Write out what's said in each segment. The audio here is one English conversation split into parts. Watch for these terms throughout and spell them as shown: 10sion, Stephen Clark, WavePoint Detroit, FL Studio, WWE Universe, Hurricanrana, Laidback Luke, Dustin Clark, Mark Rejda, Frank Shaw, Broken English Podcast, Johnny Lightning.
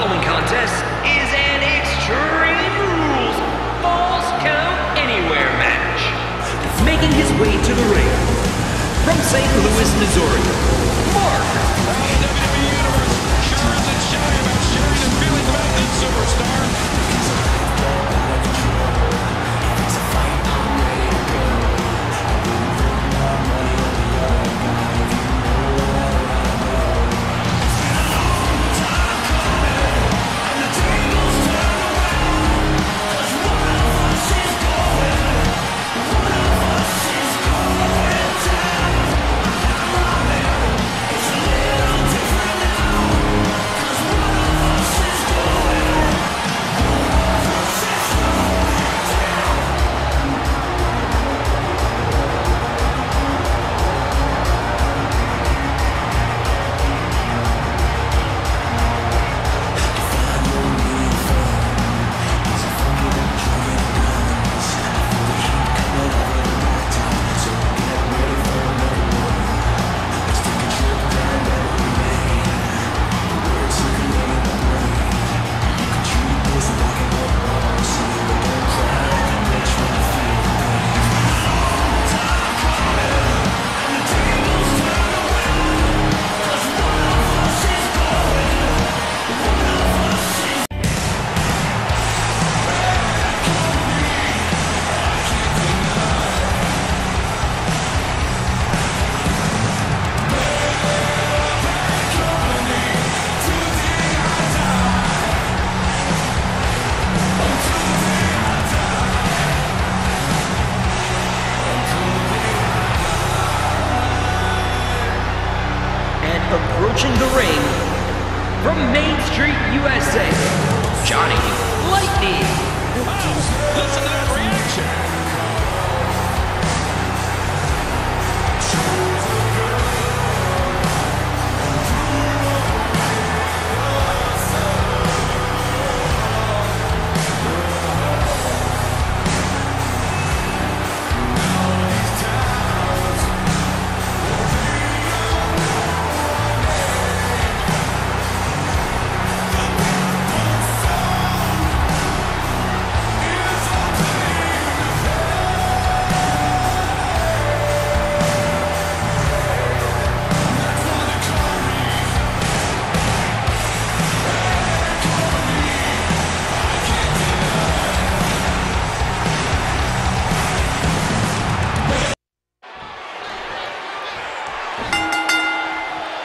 following contest is an Extreme Rules Falls Count Anywhere match. Making his way to the ring, from St. Louis, Missouri, Mark. WWE Universe sure isn't shy about sharing his feelings about this superstar. Approaching the ring, from Main Street, USA, Johnny Lightning. Wow, listen to that reaction.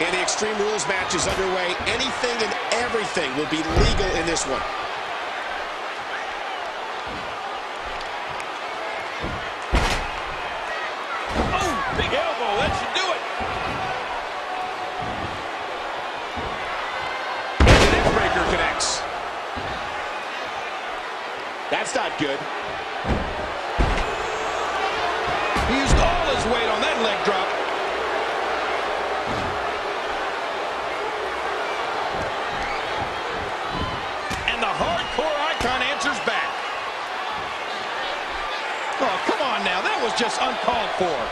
And the Extreme Rules match is underway. Anything and everything will be legal in this one. Oh, big elbow. That should do it. And the neckbreaker connects. That's not good. He used all his weight on that leg drop. Now, that was just uncalled for. Ooh,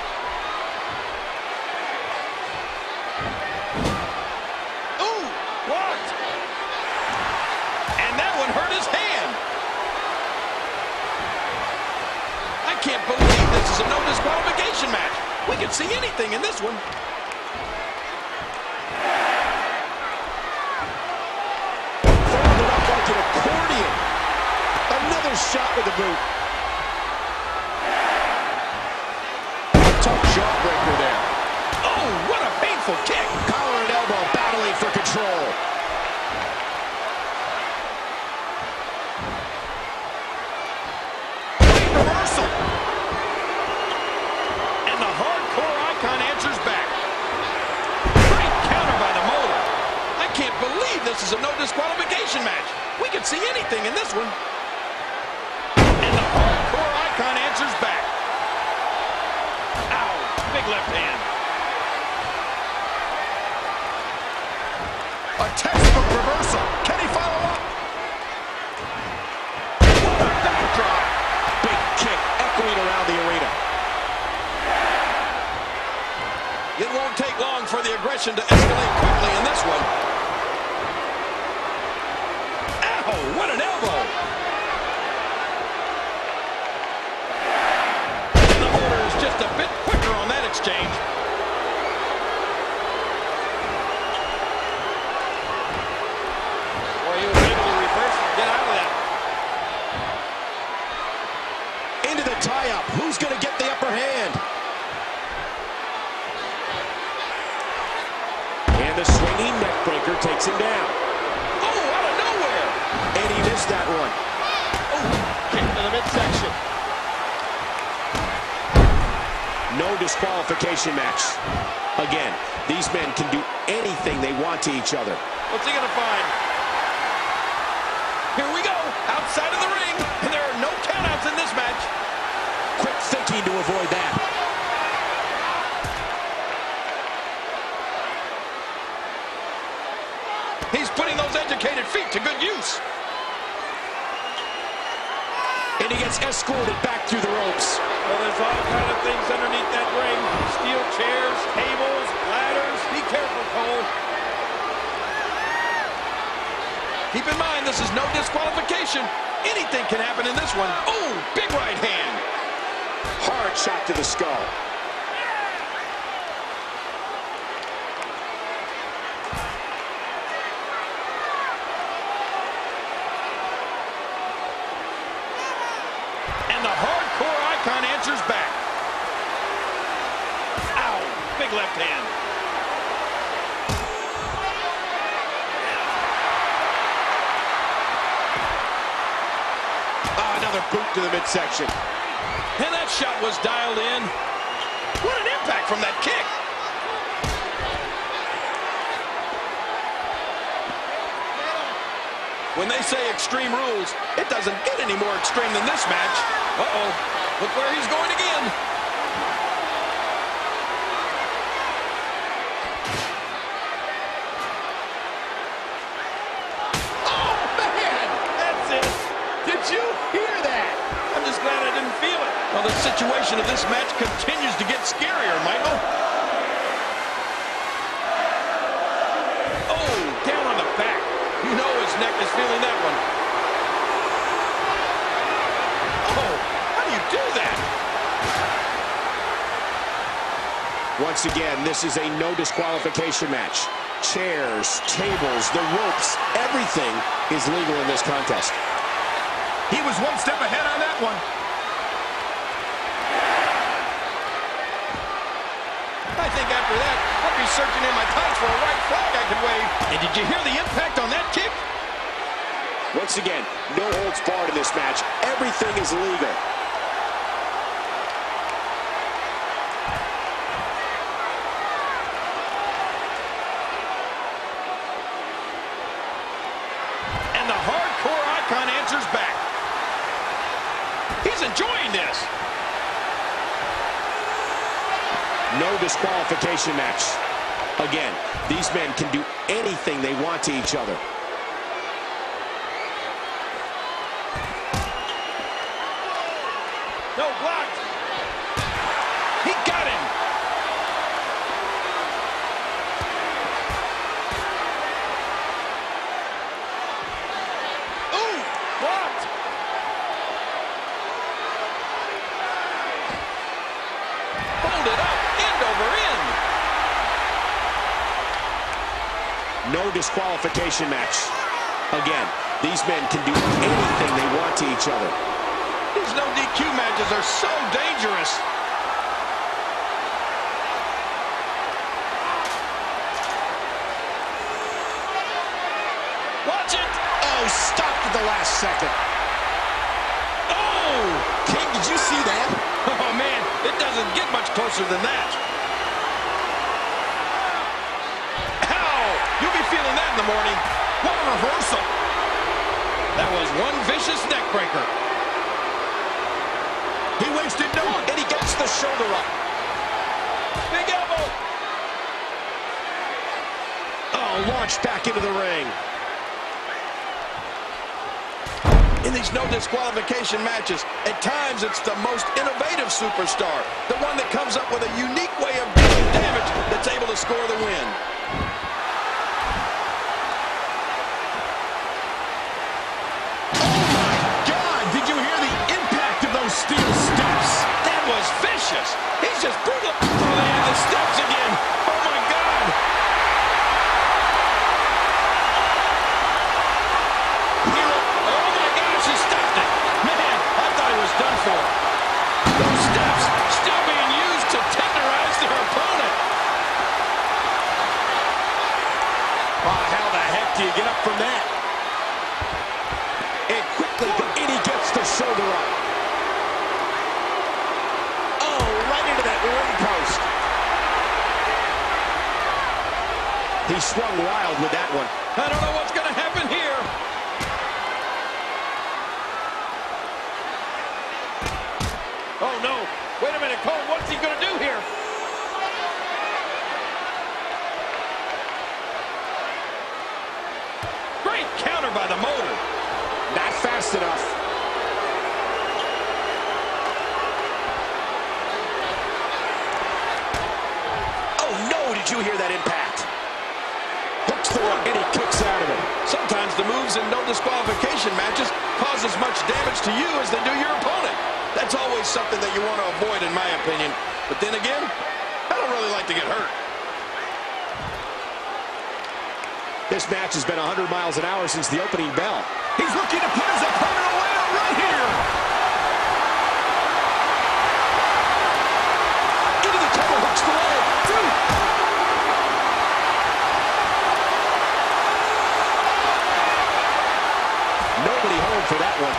blocked. And that one hurt his hand. I can't believe this is a no disqualification match. We can see anything in this one. Folded up like an accordion. Another shot with the boot. Jawbreaker there. Oh, what a painful kick. Collar and elbow battling for control. Big reversal. And the hardcore icon answers back. Great counter by the motor. I can't believe this is a no disqualification match. We can see anything in this one. And the hardcore icon answers back. Left hand. A textbook reversal. Can he follow up? What a backdrop. Big kick echoing around the arena. It won't take long for the aggression to escalate quickly in this one. exchange. Well, he was able to reverse and get out of that. Into the tie-up. Who's going to get the upper hand? And the swinging neckbreaker takes him down. Oh, out of nowhere! And he missed that one. Oh, kick to the midsection. No disqualification match. Again, these men can do anything they want to each other. What's he gonna find? Here we go, outside of the ring, and there are no countouts in this match. Quick thinking to avoid that. He's putting those educated feet to good use. And he gets escorted back through the ropes. Well, there's all kinds of things underneath that ring. Steel chairs, tables, ladders. Be careful, Cole. Keep in mind, this is no disqualification. Anything can happen in this one. Oh, big right hand. Hard shot to the skull. And the hardcore icon answers back. Ow, big left hand. Oh, another boot to the midsection. And that shot was dialed in. What an impact from that kick. When they say extreme rules, it doesn't get any more extreme than this match. Uh-oh, look where he's going again. Oh, man, that's it. Did you hear that? I'm just glad I didn't feel it. Well, the situation of this match continues to get scarier, Michael. Oh, down on the back. You know his neck is feeling that one. Oh, how do you do that? Once again, this is a no disqualification match. Chairs, tables, the ropes, everything is legal in this contest. He was one step ahead on that one. I think after that, I'll be searching in my tights for a right flag I can wave. And did you hear the impact on that kick? Once again, no holds barred in this match. Everything is legal. And the hardcore icon answers back. He's enjoying this. No disqualification match. Again, these men can do anything they want to each other. No, blocked. He got him. Ooh, blocked. Hold it up, end over end. No disqualification match. Again, these men can do anything they want to each other. These no DQ matches are so dangerous. Watch it. Oh, stopped at the last second. Oh, King, did you see that? Oh, man, it doesn't get much closer than that. Ow, you'll be feeling that in the morning. What a reversal. That was one vicious neck breaker. He wasted no one, and he gets the shoulder up. Big elbow. Oh, launched back into the ring. In these no disqualification matches, at times it's the most innovative superstar, the one that comes up with a unique way of doing damage that's able to score the win. Steel steps. That was vicious. He's just brutal. How the heck do you get up from that? And quickly, and he gets the shoulder up. Oh, right into that ring post. He swung wild with that one. I don't know what's going to happen here. Oh, no. Wait a minute, Cole. What's he going to do here? Great counter by the motor. Not fast enough. Oh, no. Did you hear that impact? Hooks the one, and he kicks out of it. Sometimes the moves in no disqualification matches cause as much damage to you as they do your opponent. That's always something that you want to avoid, in my opinion. But then again, I don't really like to get hurt. This match has been 100 miles an hour since the opening bell. He's looking to put his opponent away right here. Into the cover, hooks the leg. Nobody home for that one.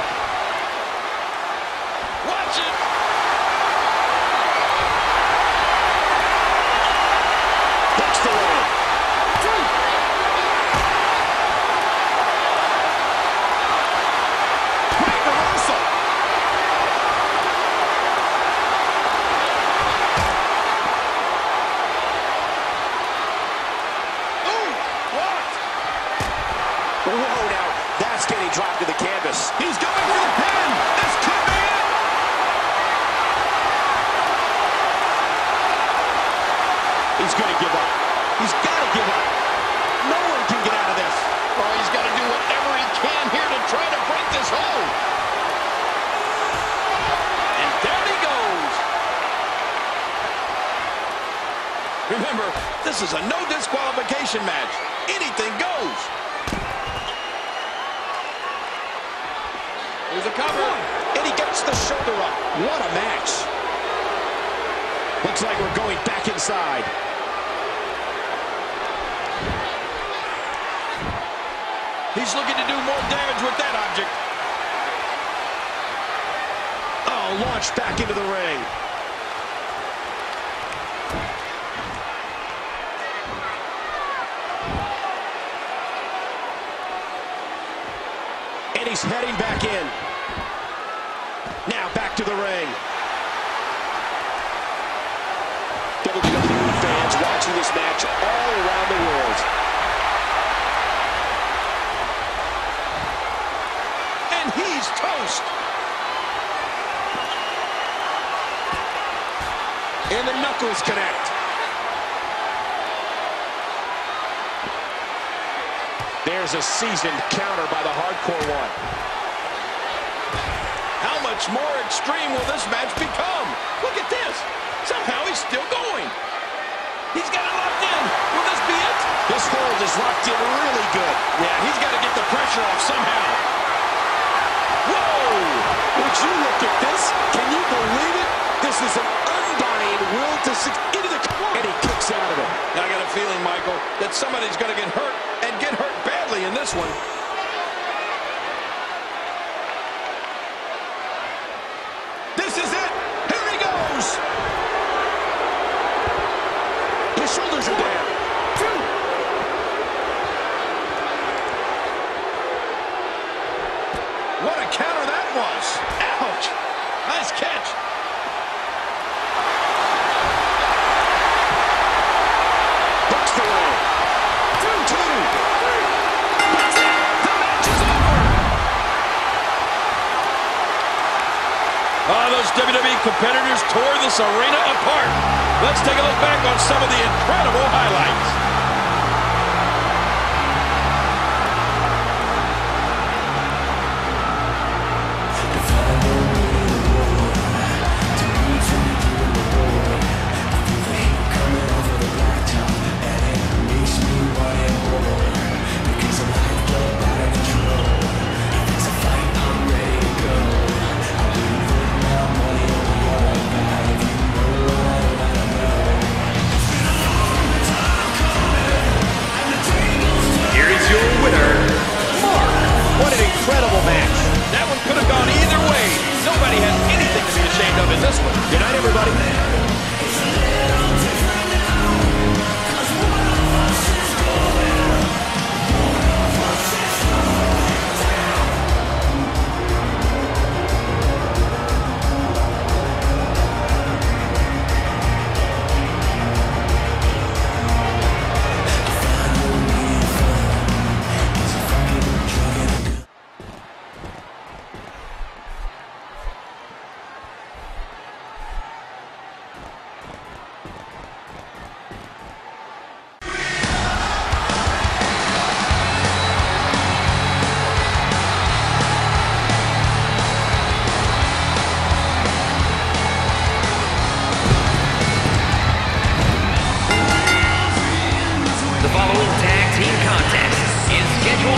Dropped to the canvas. He's going for the pin. This could be it. He's going to give up. He's got to give up. No one can get out of this. Oh, he's got to do whatever he can here to try to break this hold. And down he goes. Remember, this is a no disqualification match. Anything goes. Here's a cover, and he gets the shoulder up. What a match. Looks like we're going back inside. He's looking to do more damage with that object. Oh, launched back into the ring. And he's heading back in. Now back to the ring. WWE fans watching this match all around the world. And he's toast. And the knuckles connect. There's a seasoned counter by the hardcore one. How much more extreme will this match become? Look at this. Somehow he's still going. He's got it locked in. Will this be it? This hold is locked in really good. Yeah, he's got to get the pressure off somehow. Whoa! Would you look at this? Can you believe it? This is an undying will to succeed. And he kicks out of it. Now I got a feeling, Michael, that somebody's going to get hurt, and get hurt badly in this one. This is it. Here he goes. His shoulders are down. What a counter that was. Ouch. Nice catch. Those WWE competitors tore this arena apart. Let's take a look back on some of the incredible highlights.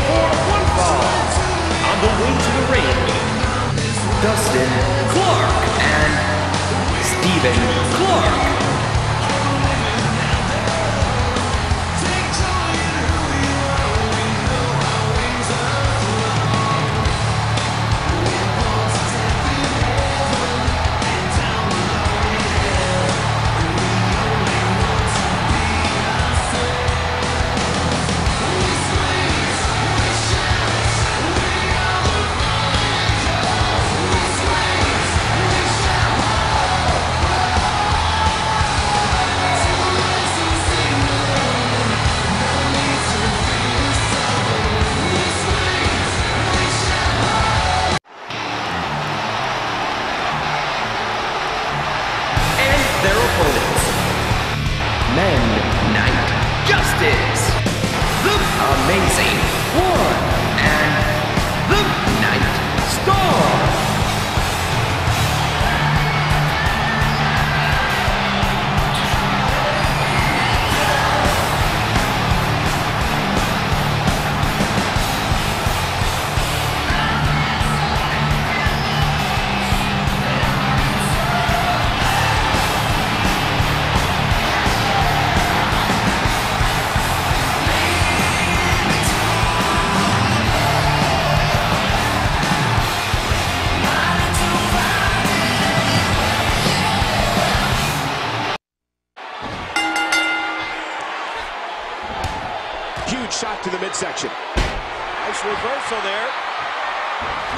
for one fall. On the way to the ring, Dustin Clark and Stephen Clark. Men Night Justice, the Amazing One, and the Night Star. Huge shot to the midsection. Nice reversal there.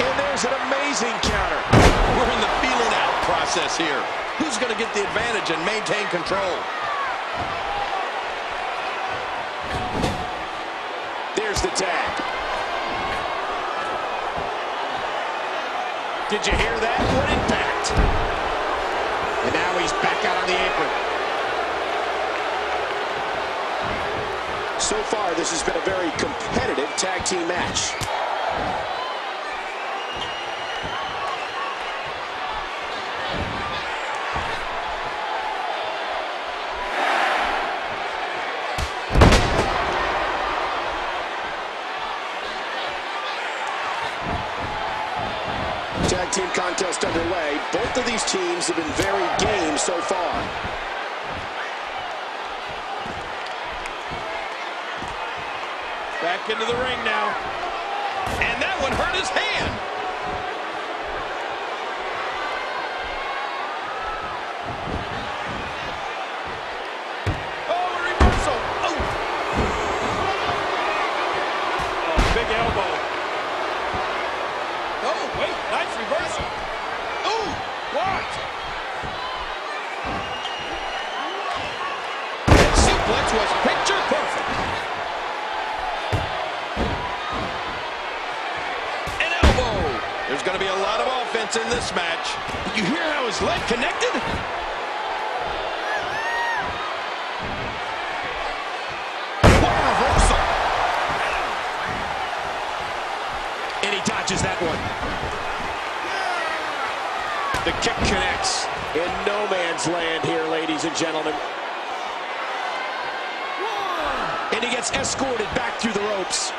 And there's an amazing counter. We're in the feeling out process here. Who's going to get the advantage and maintain control? There's the tag. Did you hear that? What impact. And now he's back out on the apron. So far, this has been a very competitive tag team match. Tag team contest underway. Both of these teams have been very game so far. Back into the ring now. And that one hurt his hand. Oh, a reversal. Oh. Oh, big elbow. Oh, wait, nice reversal. Oh, what? That suplex was picture perfect. There's going to be a lot of offense in this match. You hear how his leg connected? What a reversal! And he dodges that one. The kick connects. In no man's land here, ladies and gentlemen. And he gets escorted back through the ropes.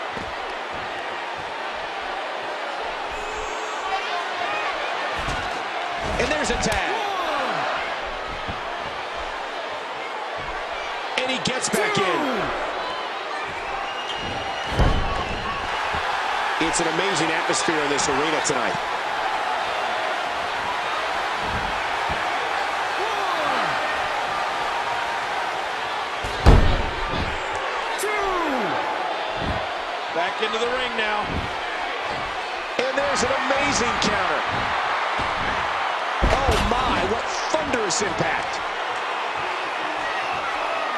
And there's a tag. One. And he gets back in. It's an amazing atmosphere in this arena tonight. One. Two. Back into the ring now. And there's an amazing counter. What thunderous impact.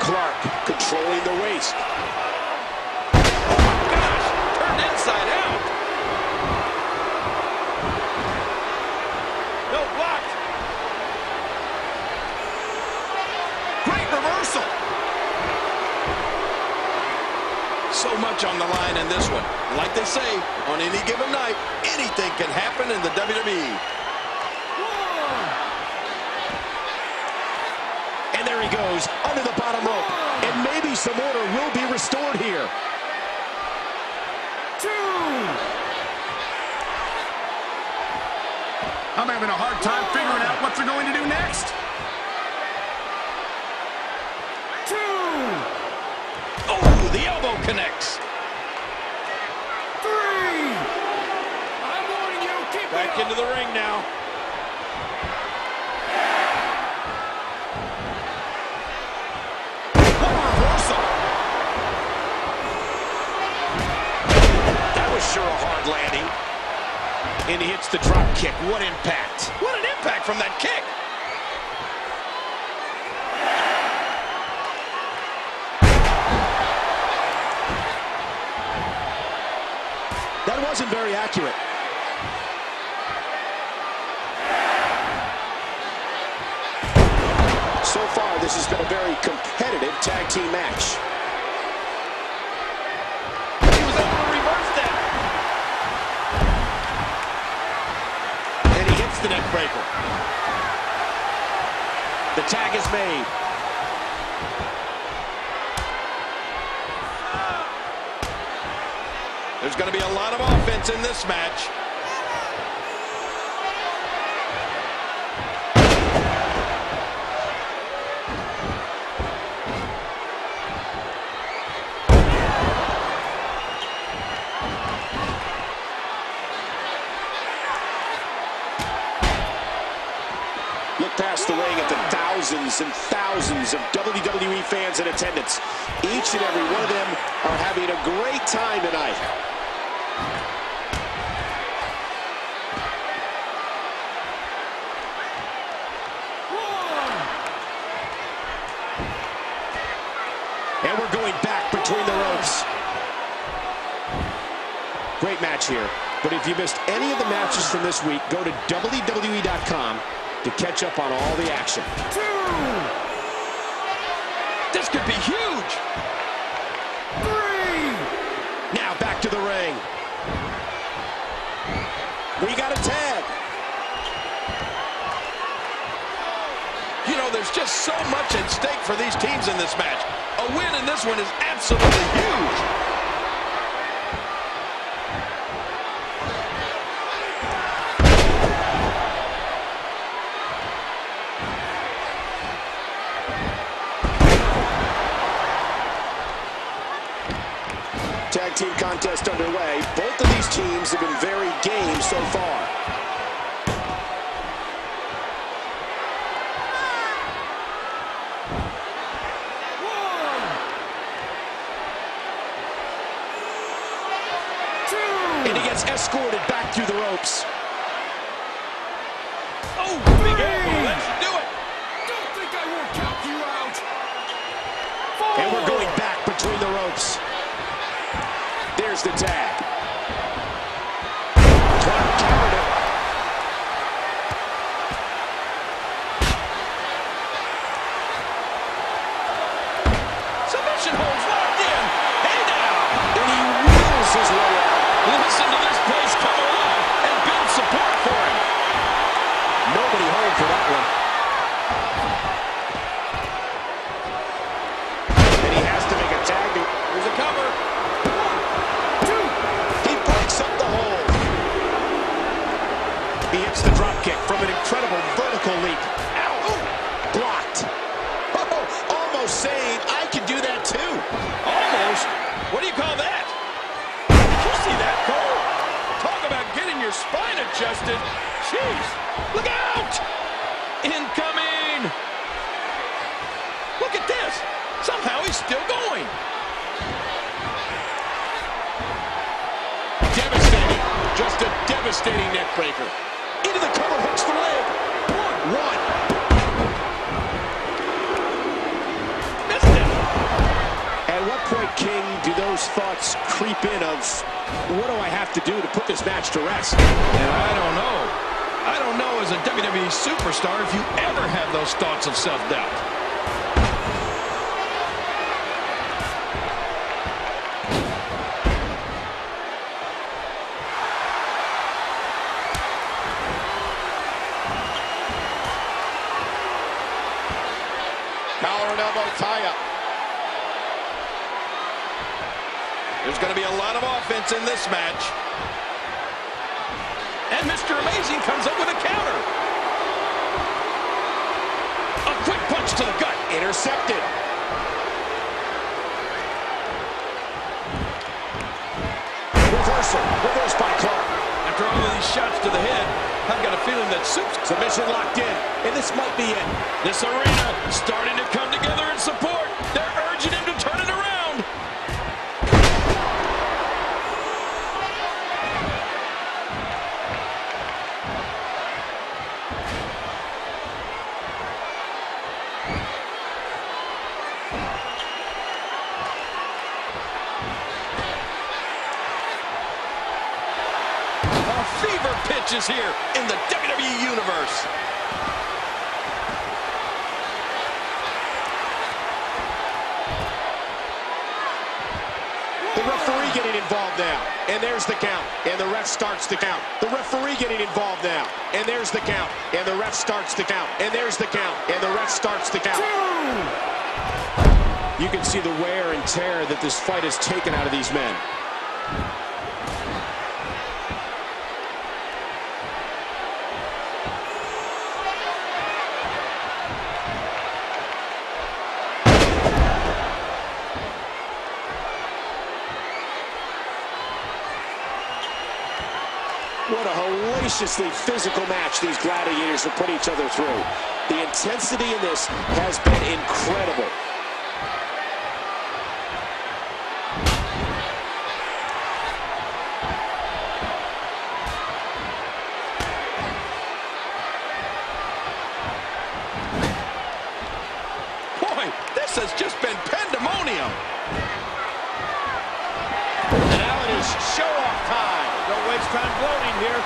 Clark controlling the waist. Oh my gosh, turned inside out. No, blocked. Great reversal. So much on the line in this one. Like they say, on any given night, anything can happen in the WWE. And there he goes, under the bottom rope. And maybe some order will be restored here. Two. I'm having a hard time figuring out what they're going to do next. 2. Oh, the elbow connects. 3. I'm warning you, keep back into the ring now. Sure, a hard landing. And he hits the drop kick. What impact. What an impact from that kick. That wasn't very accurate. So far, this has been a very competitive tag team match. The neck breaker. The tag is made. There's going to be a lot of offense in this match. Past the ring at the thousands and thousands of WWE fans in attendance. Each and every one of them are having a great time tonight. And we're going back between the ropes. Great match here. But if you missed any of the matches from this week, go to WWE.com. to catch up on all the action. 2. This could be huge. 3. Now back to the ring. We got a tag. You know, there's just so much at stake for these teams in this match. A win in this one is absolutely huge. Tag team contest underway. Both of these teams have been very game so far. One. 2. And he gets escorted back through the ropes. Oh, big elbow. That should do it. Don't think I won't count you out. 4. And we're going back between the ropes. There's the tag. Submission holds locked in. Hey now. And he wheels his way out. Listen to this place come along and build support for him. Nobody home for that one. And he has to make a tag. There's a cover. He hits the drop kick from an incredible vertical leap. Ow! Blocked. Oh, almost saying I can do that too. Almost. What do you call that? Did you see that, Cole? Talk about getting your spine adjusted. Jeez! Look out! Incoming! Look at this. Somehow he's still going. Devastating. Just a devastating neck breaker. Into the cover, hooks the leg. 1. Missed it. At what point, King, do those thoughts creep in of, what do I have to do to put this match to rest? And I don't know. I don't know as a WWE superstar if you ever have those thoughts of self-doubt. There's going to be a lot of offense in this match. And Mr. Amazing comes up with a counter. A quick punch to the gut. Intercepted. Reversal. Reverse by Clark. After all of these shots to the head, I've got a feeling that Soup's submission locked in. And this might be it. This arena starting to come together in support. They're urging him to turn it around. Fever pitch is here in the WWE Universe. The referee getting involved now, and there's the count, and the ref starts the count. The referee getting involved now, and there's the count, and the ref starts the count, and there's the count, and the ref starts the count. You can see the wear and tear that this fight has taken out of these men. What a hellaciously physical match these gladiators have put each other through. The intensity in this has been incredible. Boy, this has just been pandemonium. And now it is show-off time. Don't waste time gloating here.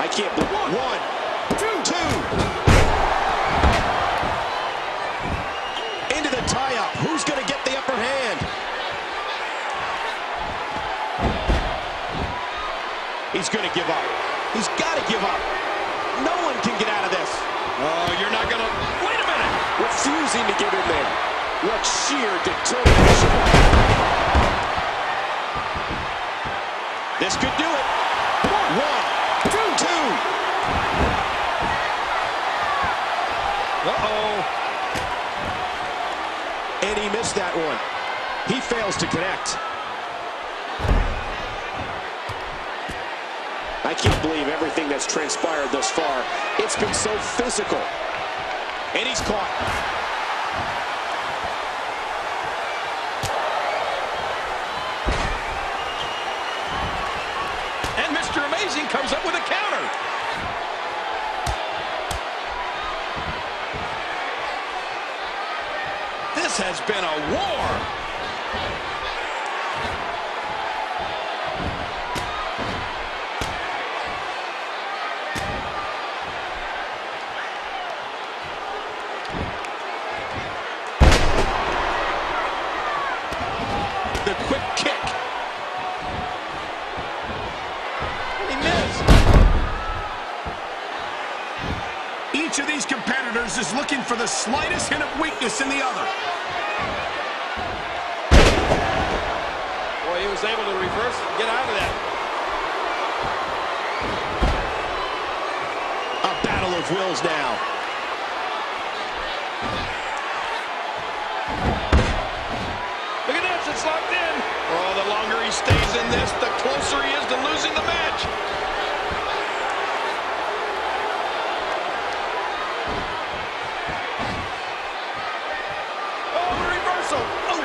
I can't believe it. One, two. Into the tie-up. Who's going to get the upper hand? He's going to give up. He's got to give up. No one can get out of this. Oh, you're not going to... Wait a minute! Refusing to get in there. What sheer determination. This could do it. One, two, two. Uh-oh. And he missed that one. He fails to connect. I can't believe everything that's transpired thus far. It's been so physical. And he's caught. And Mr. Amazing comes up with a counter. This has been a war. A quick kick. He missed. Each of these competitors is looking for the slightest hint of weakness in the other. Boy, he was able to reverse and get out of that. A battle of wills now. It's locked in. Oh, the longer he stays in this, the closer he is to losing the match. Oh, the reversal. Oh.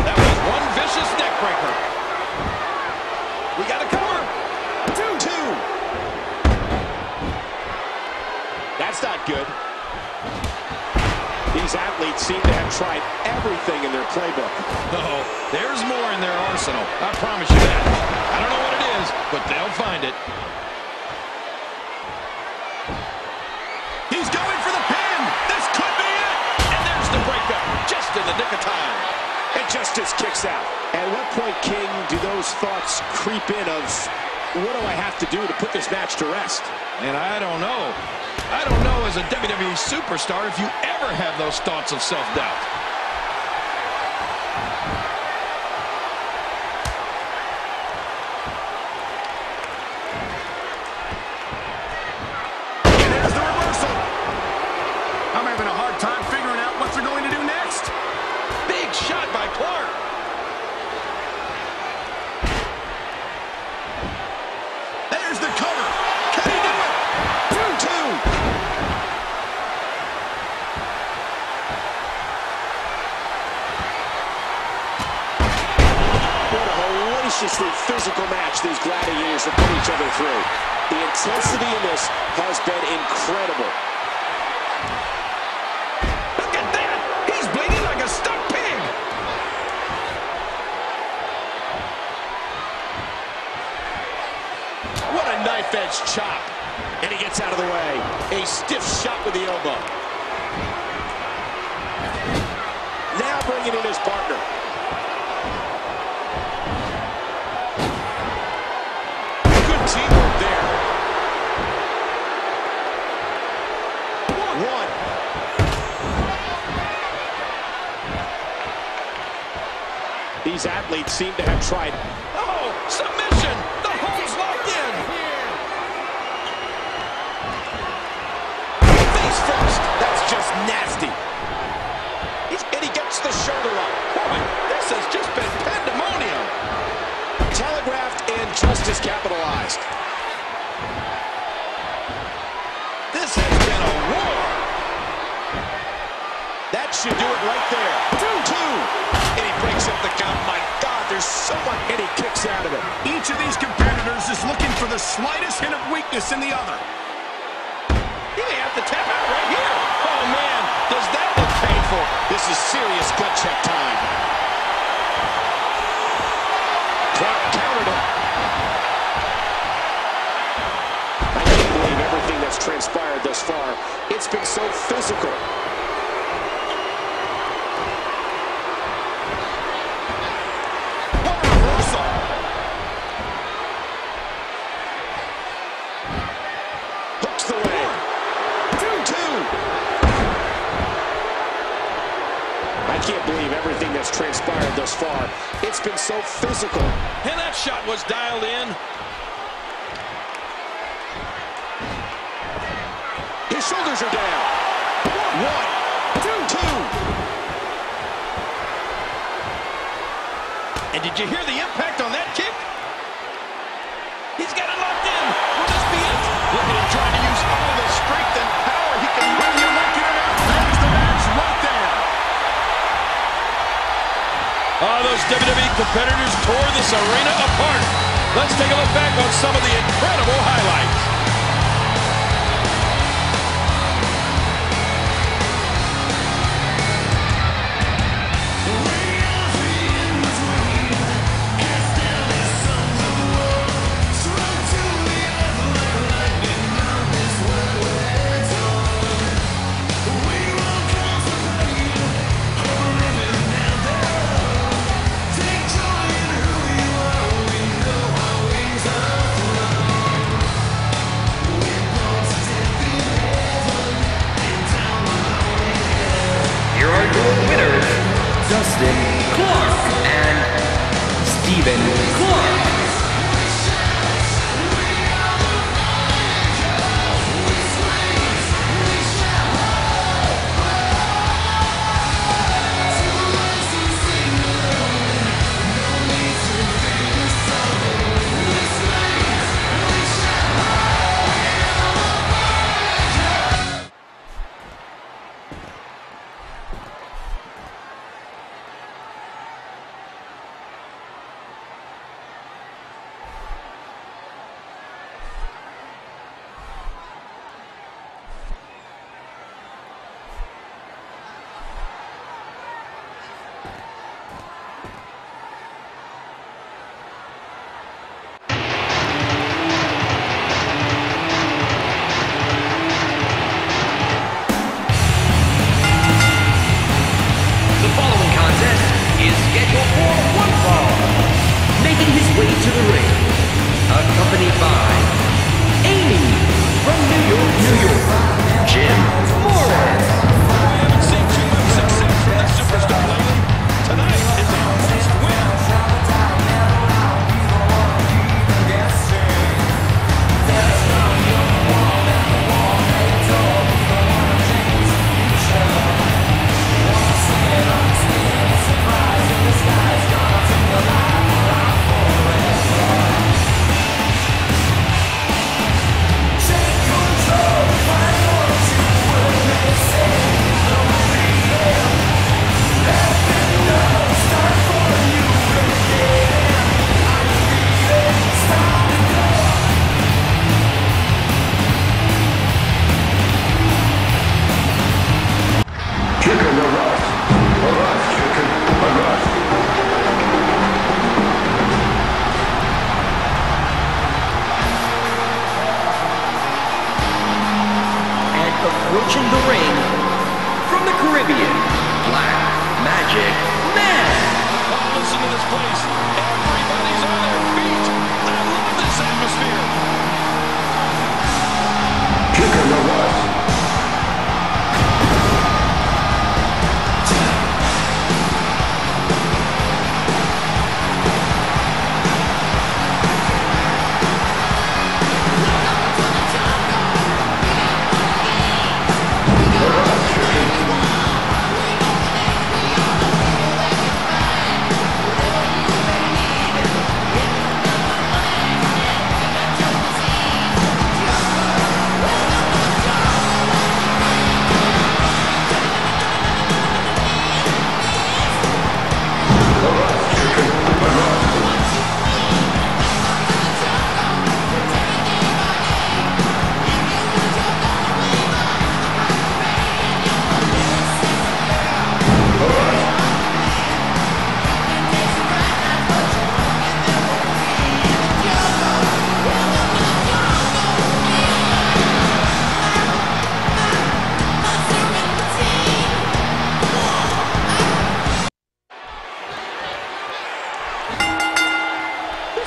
That was one vicious neck breaker. We got a cover. Two. That's not good. These athletes seem to have tried everything in their playbook. Uh-oh, there's more in their arsenal. I promise you that. I don't know what it is, but they'll find it. He's going for the pin. This could be it. And there's the breakup, just in the nick of time. And justice kicks out. At what point, King, do those thoughts creep in of... What do I have to do to put this match to rest? And I don't know as a WWE superstar if you ever have those thoughts of self-doubt. Physical match these gladiators have put each other through. The intensity in this has been incredible. Look at that! He's bleeding like a stuck pig! What a knife-edge chop! And he gets out of the way. A stiff shot with the elbow. Now bringing in his partner. These athletes seem to have tried. Oh, submission! The hold's locked in! Face first! That's just nasty. And he gets the shoulder up. Boy, this has just been pandemonium. Telegraphed and just as capitalized. This has been a war. That should do it right there. 2-2. And he breaks up the count. My God, there's so much. And he kicks out of it. Each of these competitors is looking for the slightest hint of weakness in the other. He may have to tap out right here. Oh, man, does that look painful? This is serious gut check time. Clark countered him. I can't believe everything that's transpired thus far. It's been so physical. Transpired thus far. It's been so physical. And that shot was dialed in. His shoulders are down. 1, 2, 2. And did you hear the impact on that kick? He's got it locked in. Will this be it? Look at him trying to use all the strength and power he can move you like it out. There's the match right there. Oh, those WWE competitors tore this arena apart. Let's take a look back on some of the incredible highlights.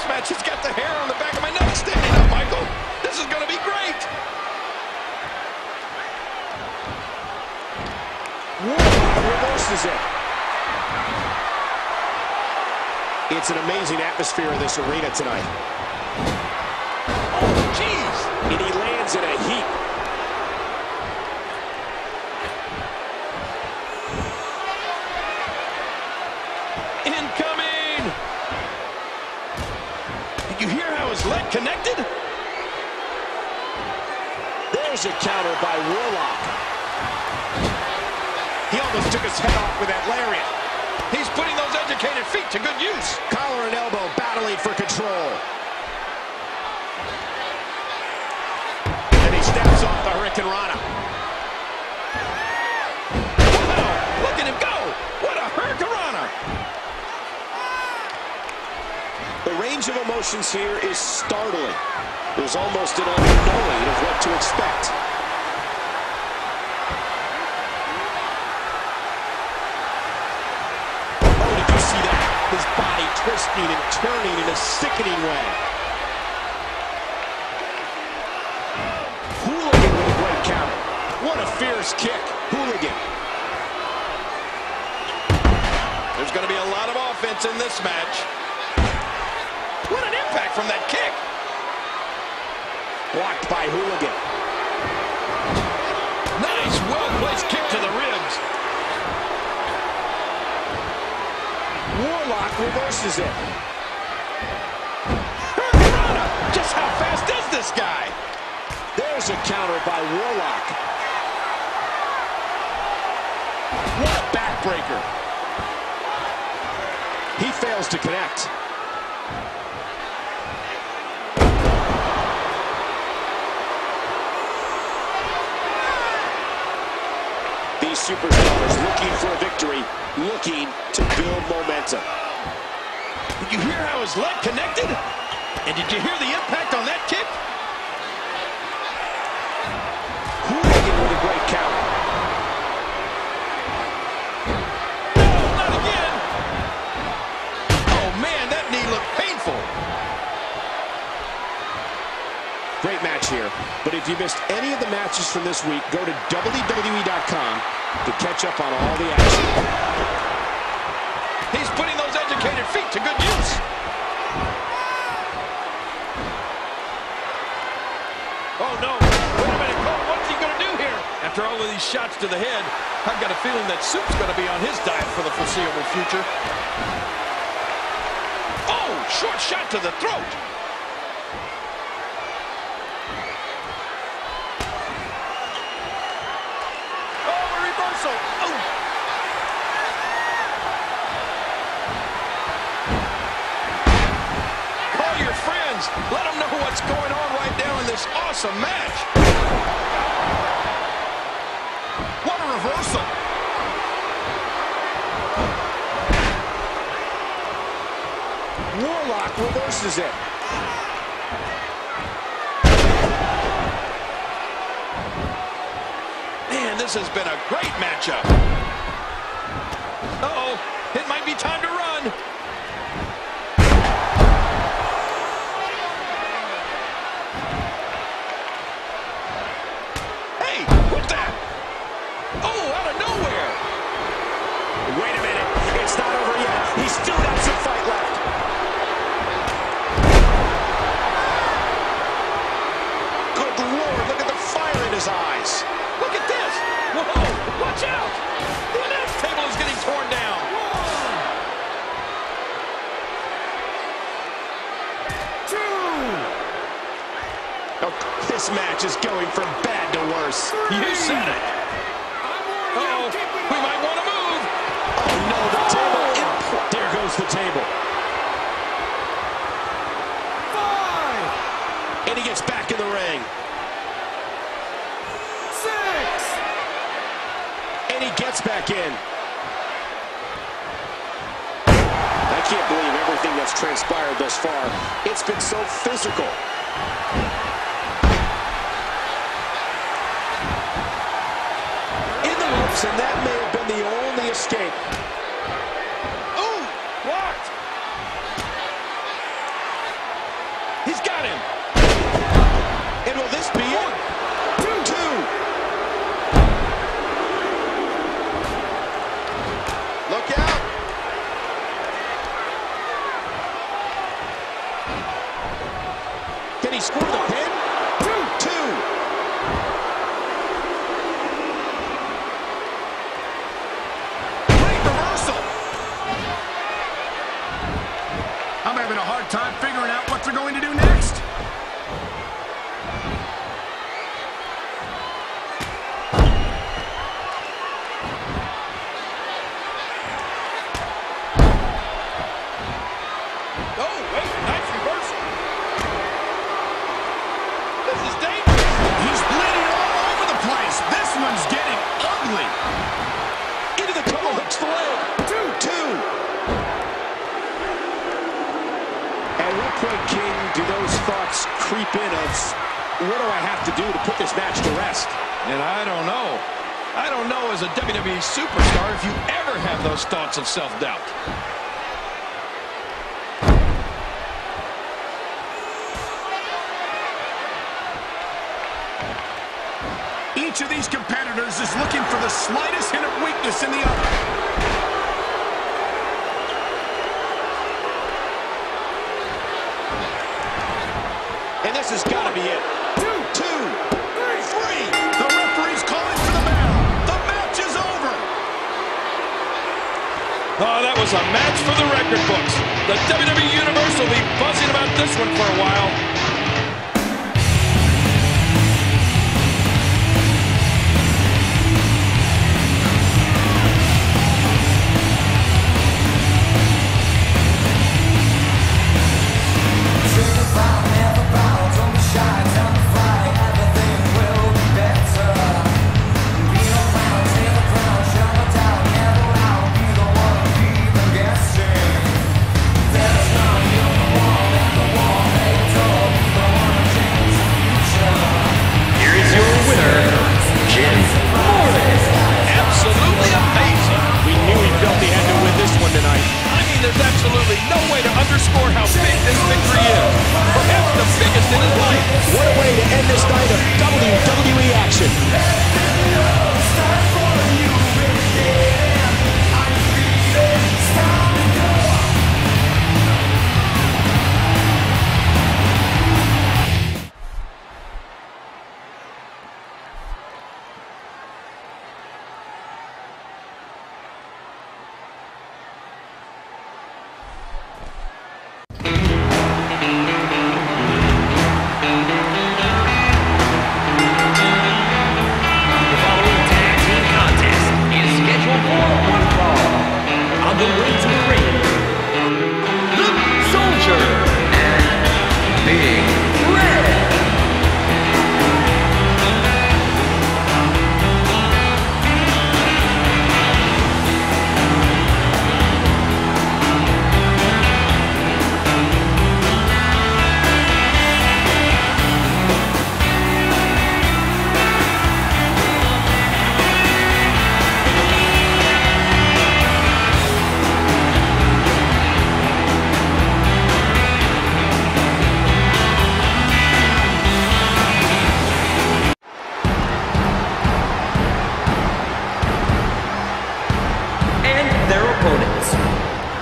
this match has got the hair on the back of my neck standing up, Michael. This is going to be great. Whoa, reverses it. It's an amazing atmosphere in this arena tonight. Oh, jeez. And he lands in a heap. Incoming. Did you hear how his leg connected? There's a counter by Warlock. He almost took his head off with that lariat. He's putting those educated feet to good use. Collar and elbow battling for control. And he snaps off the Hurricane Rana. Wow, look at him go. What a Hurricane Rana. The range of emotions here is startling. There's almost an unknowing of what to expect. His body twisting and turning in a sickening way. Hooligan with a great counter. What a fierce kick. Hooligan. There's going to be a lot of offense in this match. What an impact from that kick. Blocked by Hooligan. Nice, well-placed kick to the ribs. Warlock reverses it. Hurricanrana! Just how fast is this guy? There's a counter by Warlock. What a backbreaker. He fails to connect. These superstars looking for a victory, looking to build momentum. Did you hear how his leg connected? And did you hear the impact on that kick? Hooligan with a great counter. No, not again. Oh, man, that knee looked painful. Great match here. But if you missed any of the matches from this week, go to WWE.com. to catch up on all the action. He's putting those educated feet to good use. Oh, no. Wait a minute, Cole. What's he going to do here? After all of these shots to the head, I've got a feeling that Soup's going to be on his diet for the foreseeable future. Oh, short shot to the throat. Let them know what's going on right now in this awesome match. What a reversal. Warlock reverses it. Man, this has been a great matchup. Uh-oh, it might be time to run. This match is going from bad to worse. You said it. Uh-oh, we might want to move. Oh, no, the table. There goes the table. Five. And he gets back in the ring. Six. And he gets back in. I can't believe everything that's transpired thus far. It's been so physical. And that may have been the only escape. Ooh, blocked. He's got him. And will this be it? 2-2. Look out. Can he score the pin? 2-2. Great reversal. I'm having a hard time figuring out what they're going to do next. King, do those thoughts creep in of what do I have to do to put this match to rest? And I don't know. I don't know as a WWE superstar if you ever have those thoughts of self-doubt. Each of these competitors is looking for the slightest hint of weakness in the other. This has got to be it. 2, 2, 3. The referee's calling for the bell. The match is over. Oh, that was a match for the record books. The WWE Universe will be buzzing about this one for a while.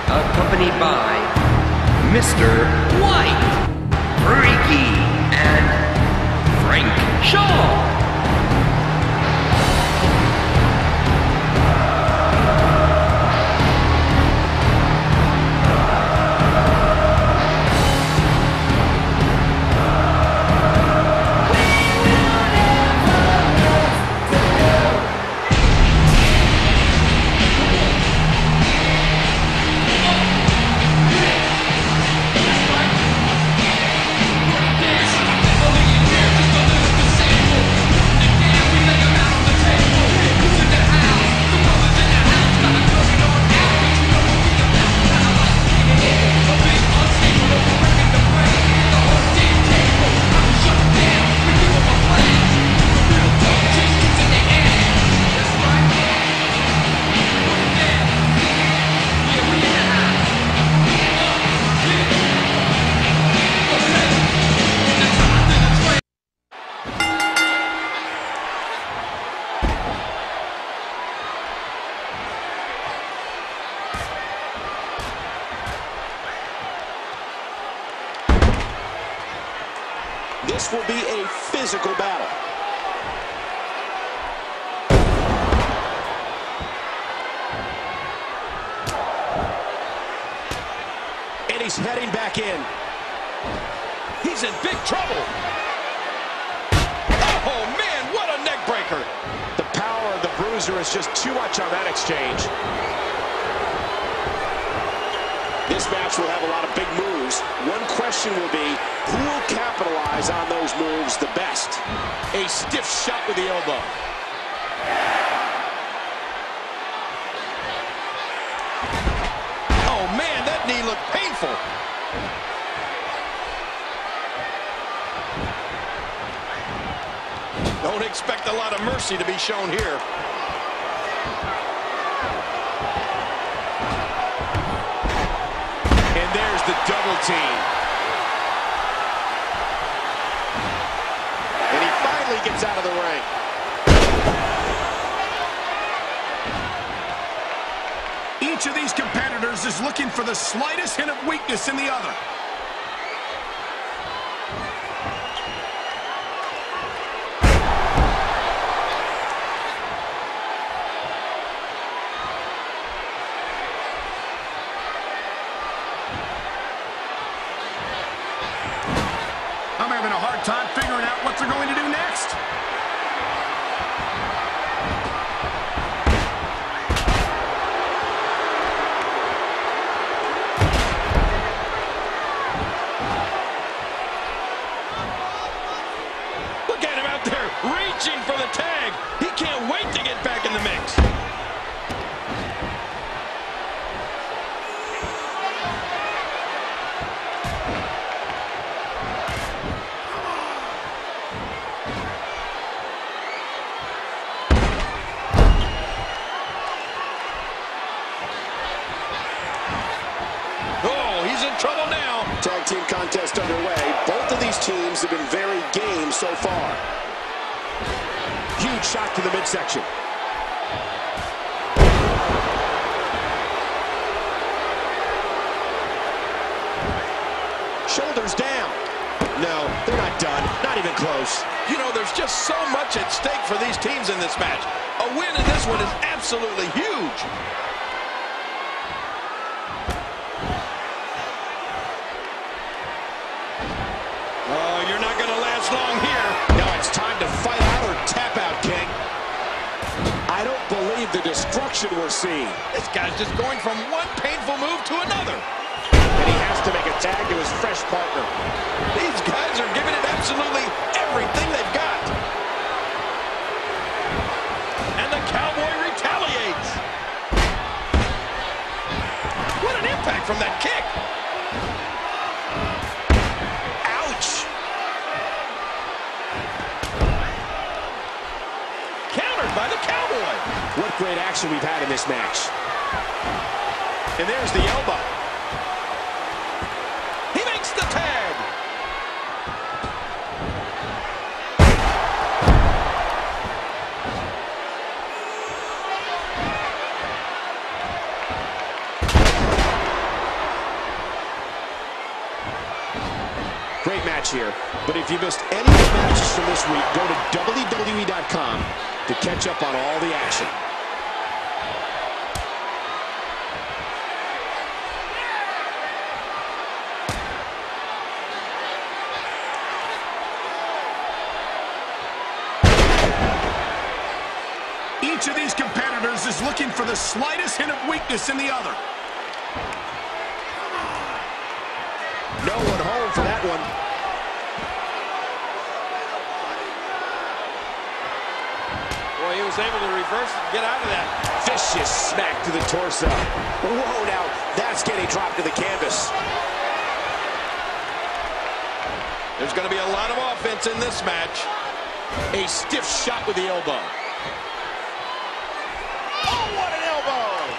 Accompanied by Mr. White, Ricky, and Frank Shaw. This will be a physical battle. And he's heading back in. He's in big trouble. Oh, man, what a neck breaker. The power of the bruiser is just too much on that exchange. This match will have a lot of big moves. One question will be, who will capitalize on those moves the best? A stiff shot with the elbow. Oh, man, that knee looked painful. Don't expect a lot of mercy to be shown here. There's the double team. And he finally gets out of the ring. Each of these competitors is looking for the slightest hint of weakness in the other. Having a hard time figuring out what they're going to do next. Look at him out there reaching for the tag. He can't wait to get back in the mix. Tag team contest underway. Both of these teams have been very game so far. Huge shot to the midsection. Shoulders down. No, they're not done. Not even close. You know, there's just so much at stake for these teams in this match. A win in this one is absolutely huge. Long here. Now it's time to fight out or tap out, King. I don't believe the destruction we're seeing. This guy's just going from one painful move to another. And he has to make a tag to his fresh partner. These guys are giving it absolutely everything they've got. And the Cowboy retaliates. What an impact from that kick. By the Cowboy. What great action we've had in this match. And there's the elbow. He makes the tag. Great match here. But if you missed any of the matches from this week, go to WWE.com to catch up on all the action. Each of these competitors is looking for the slightest hint of weakness in the other. No one home for that one. He was able to reverse and get out of that. Vicious smack to the torso. Whoa, now that's getting dropped to the canvas. There's going to be a lot of offense in this match. A stiff shot with the elbow. Oh, what an elbow!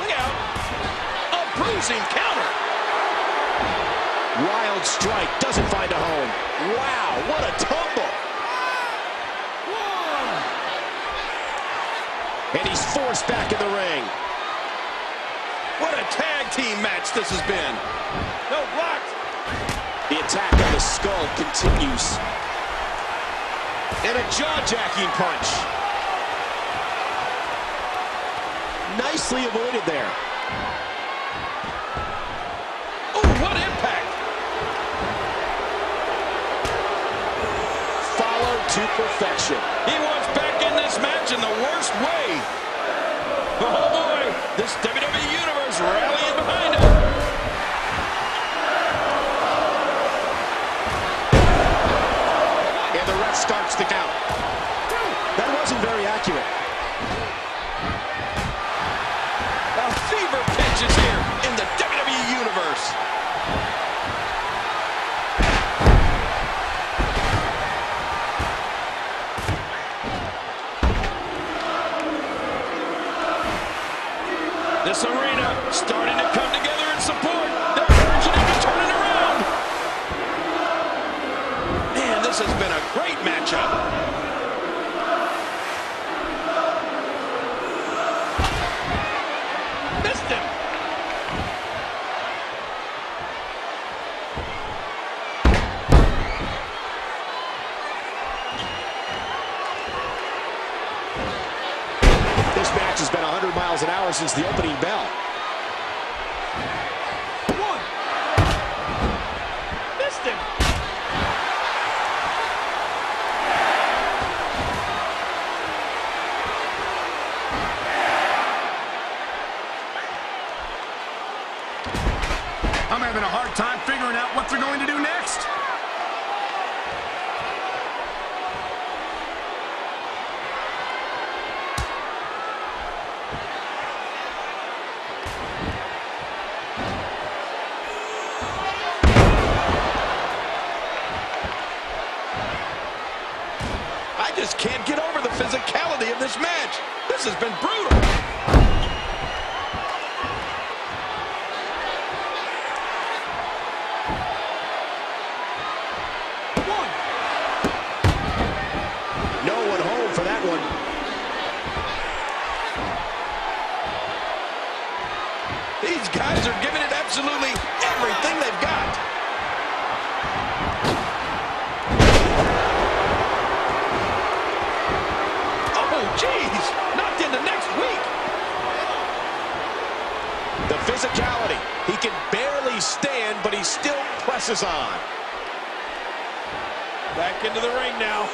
Look out. A bruising counter. Wild strike doesn't find a home. Wow, what a tumble. And he's forced back in the ring. What a tag team match this has been. No, blocked. The attack on the skull continues. And a jaw-jacking punch. Nicely avoided there. Oh, what impact! Followed to perfection. He wants back in this match in the worst way. Oh boy, this WWE Universe rallying behind him. And the ref starts the count. That wasn't very accurate. A fever pitch is here in the WWE Universe. This arena starting to come together in support. They're urging to turn it around. Man, this has been a great matchup. Missed him. This match has been 100 miles an hour since the opening bell. I'm having a hard time figuring out what they're going to do next. I just can't get over the physicality of this match. This has been brutal. These guys are giving it absolutely everything they've got. Oh, geez. Knocked into next week. The physicality. He can barely stand, but he still presses on. Back into the ring now.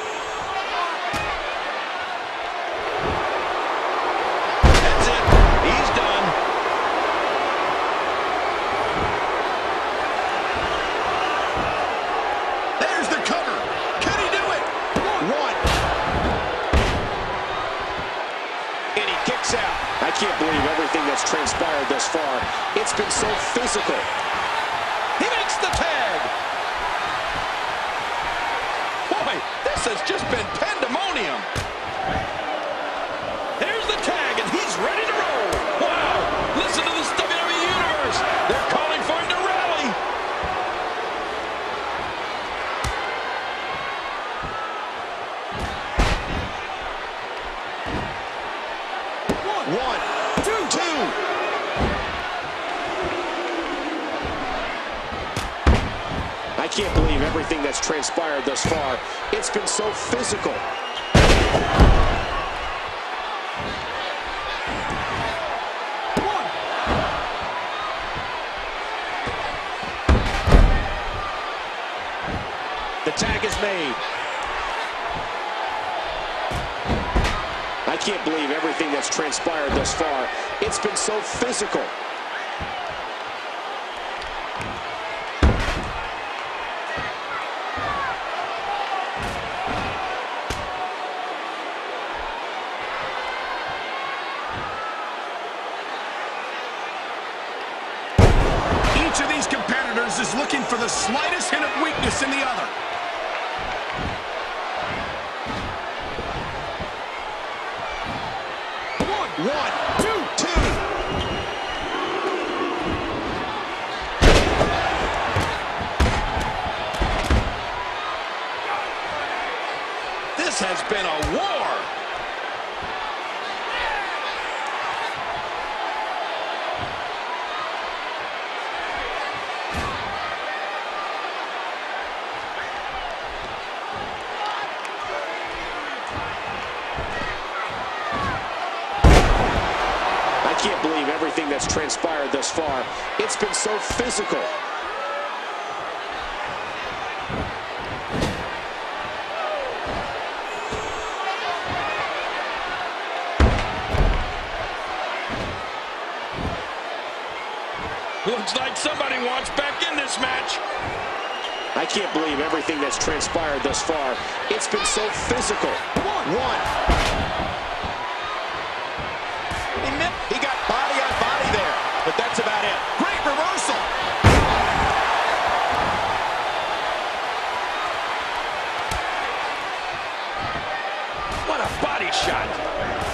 I can't believe everything that's transpired thus far. It's been so physical. He makes the tag. Boy, this has just been pandemonium. There's the tag, and he's ready to roll. Wow, listen to this WWE Universe. They're calling for him to rally. One, two, two. I can't believe everything that's transpired thus far. It's been so physical. One. The tag is made. I can't believe everything that's transpired thus far. It's been so physical. Each of these competitors is looking for the slightest hint of weakness in the other. One, two, two. This has been a war. that's transpired thus far. It's been so physical. Looks like somebody wants back in this match. I can't believe everything that's transpired thus far. It's been so physical. One. He got body on body there, but that's about it. Great reversal. What a body shot.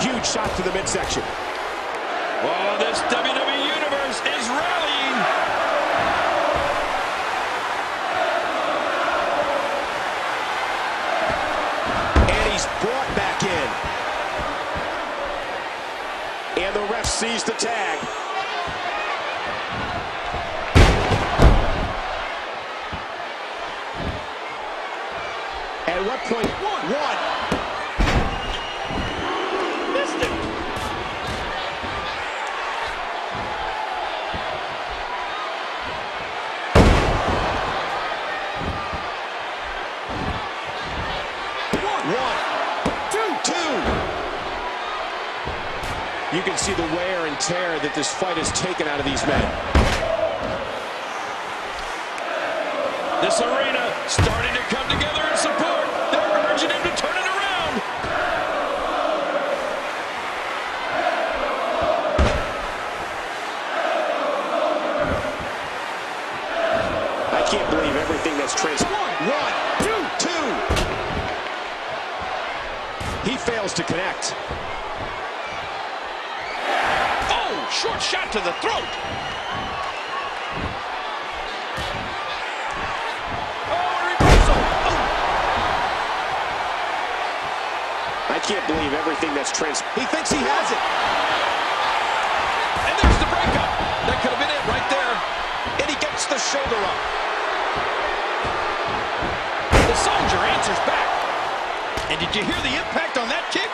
Huge shot to the midsection. Oh, this WWE Universe is rallying. And he's brought back in. And the ref sees the tag. At what point? One. You can see the wear and tear that this fight has taken out of these men. This arena starting to come together in support. They're urging him to turn it around. I can't believe everything that's transpired. One, two. He fails to connect. Short shot to the throat. Oh, reversal. Oh. I can't believe everything that's transpired. He thinks he has it. And there's the breakup. That could have been it right there. And he gets the shoulder up. The soldier answers back. And did you hear the impact on that kick?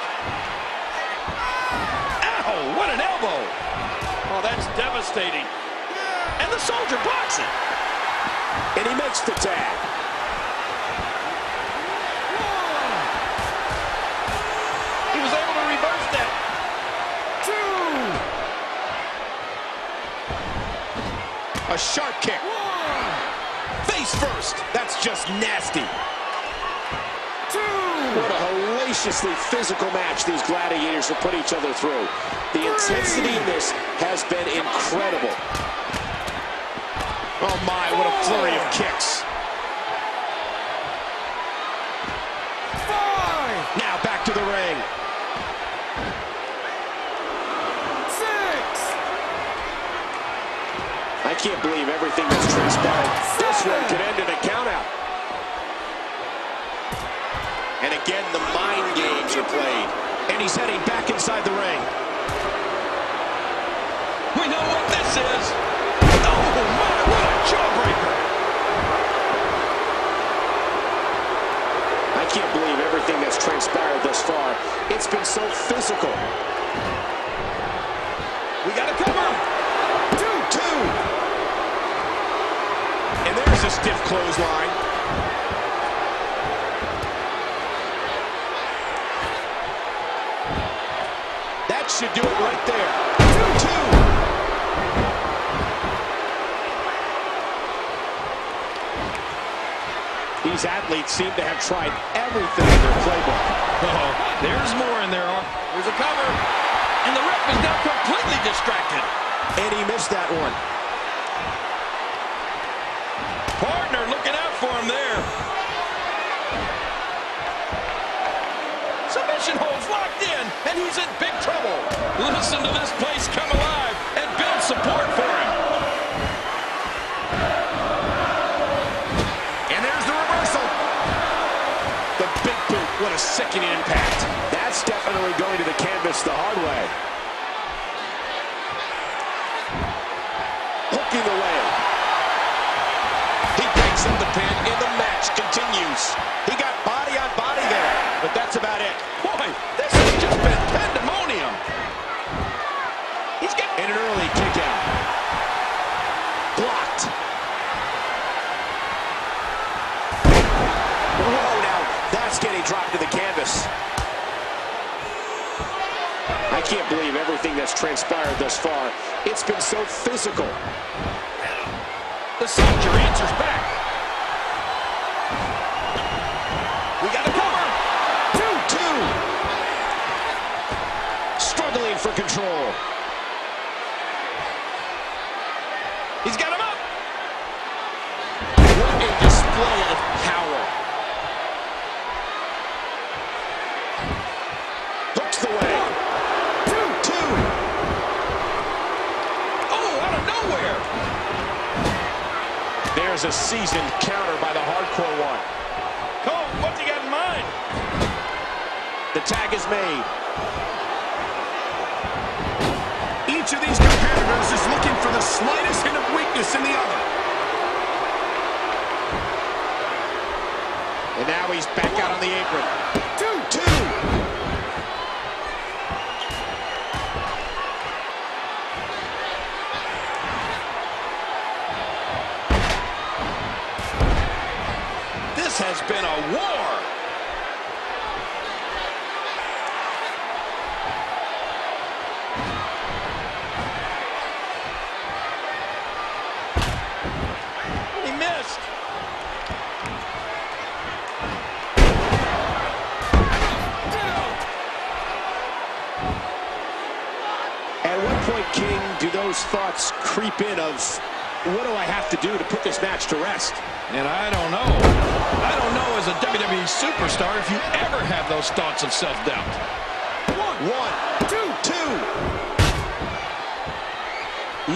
Ow, what an elbow. Oh, that's devastating. And the soldier blocks it. And he makes the tag. One. He was able to reverse that. Two. A sharp kick. One. Face first. That's just nasty. What a hellaciously physical match these gladiators have put each other through. The intensity in this has been incredible. Oh my, what a flurry of kicks. Five. Now back to the ring. Six. I can't believe everything that's transpired. This one could end in a countout. And again, the mind games are played. And he's heading back inside the ring. We know what this is. Oh, my, what a jawbreaker. I can't believe everything that's transpired thus far. It's been so physical. We got to cover. Two. And there's a stiff clothesline. Should do it right there. 2-2. These athletes seem to have tried everything in their playbook. Uh-oh. There's more in there. There's a cover. And the ref is now completely distracted. And he missed that one. Partner looking out for him there. Submission holds locked in, and he's in big trouble. Listen to this place come alive and build support for him. And there's the reversal. The big boot, what a sickening impact. That's definitely going to the canvas the hard way. Hooking the leg. He breaks up the pin, and the match continues. He got body on body there, but that's about it. Boy, this has just been pandemonium. He's getting an early kick out. getting dropped to the canvas. I can't believe everything that's transpired thus far. It's been so physical. The soldier answers back. We got a cover. 2-2. Struggling for control. He's got him up. What a display of power. Hooks the way. 2-2. Oh, out of nowhere. There's a seasoned counter by the hardcore one. Cole, what's he got in mind? The tag is made. Each of these competitors is looking for the slightest hint of weakness in the other. And now he's back out on the apron. 2-2. This has been a war. He missed. At what point, King, do those thoughts creep in of, what do I have to do to put this match to rest? And I don't know. I don't know as a WWE superstar if you ever have those thoughts of self-doubt. 1-2-2.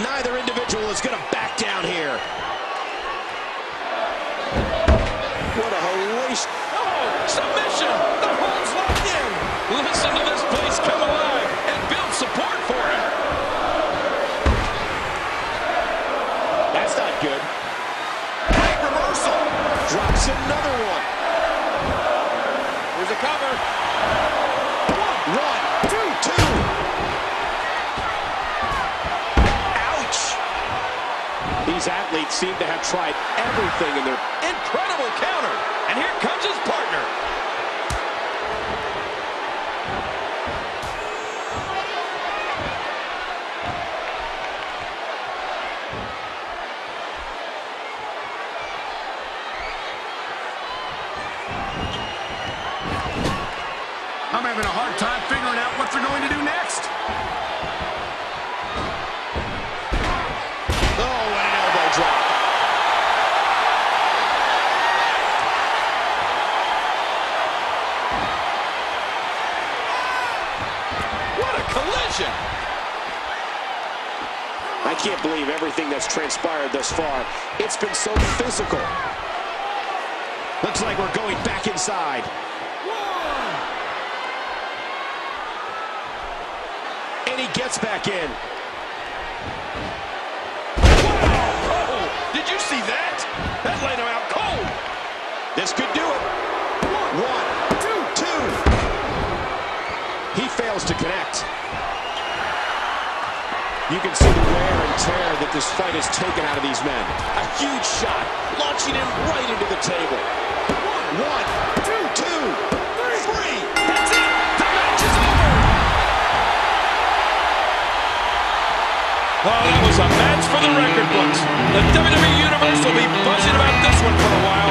Neither individual is going to back down here. What a hellacious... Oh, submission! The hold's locked in! Listen to this place come alive and build support for it. That's not good. Great reversal. Drops another one. Here's a cover. 1-2-2. Ouch. These athletes seem to have tried everything in their incredible counter. And here comes his partner. I'm having a hard time figuring out what they're going to do next. Oh, what an elbow drop. What a collision. I can't believe everything that's transpired thus far. It's been so physical. Looks like we're going back inside. He gets back in. Wow! Oh, did you see that? That laid him out cold. This could do it. 1-2-2. He fails to connect. You can see the wear and tear that this fight has taken out of these men. A huge shot, launching him right into the table. 1-2-2-3. That's it. The match is over. Well, that was a match for the record books. The WWE Universe will be buzzing about this one for a while.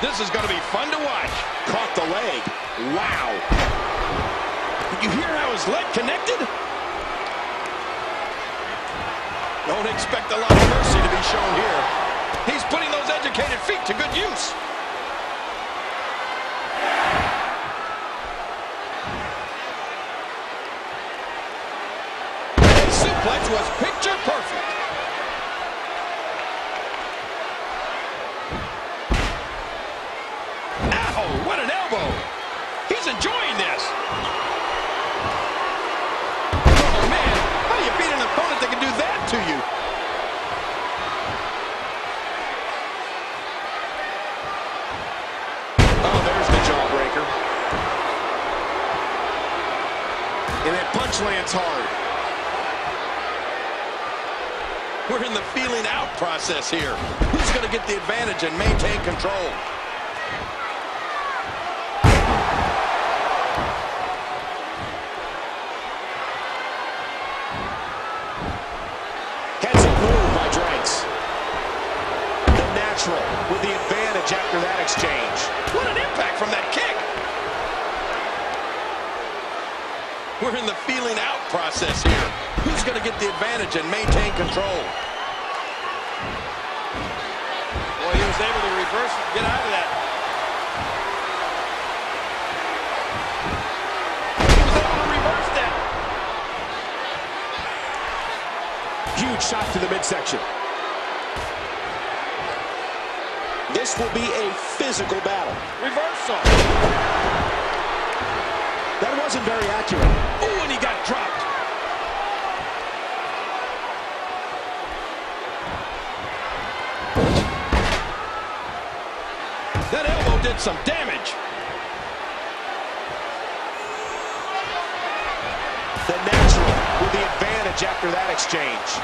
This is going to be fun to watch. Caught the leg. Wow. Did you hear how his leg connected? Don't expect a lot of mercy to be shown here. He's putting those educated feet to good use. His suplex was picture perfect. What an elbow! He's enjoying this! Oh man, how do you beat an opponent that can do that to you? Oh, there's the jawbreaker. And that punch lands hard. We're in the feeling out process here. Who's going to get the advantage and maintain control? With the advantage after that exchange. What an impact from that kick! We're in the feeling out process here. Who's going to get the advantage and maintain control? Well, he was able to reverse and get out of that. He was able to reverse that. Huge shot to the midsection. This will be a physical battle. Reversal. That wasn't very accurate. Oh, and he got dropped. That elbow did some damage. The natural with the advantage after that exchange.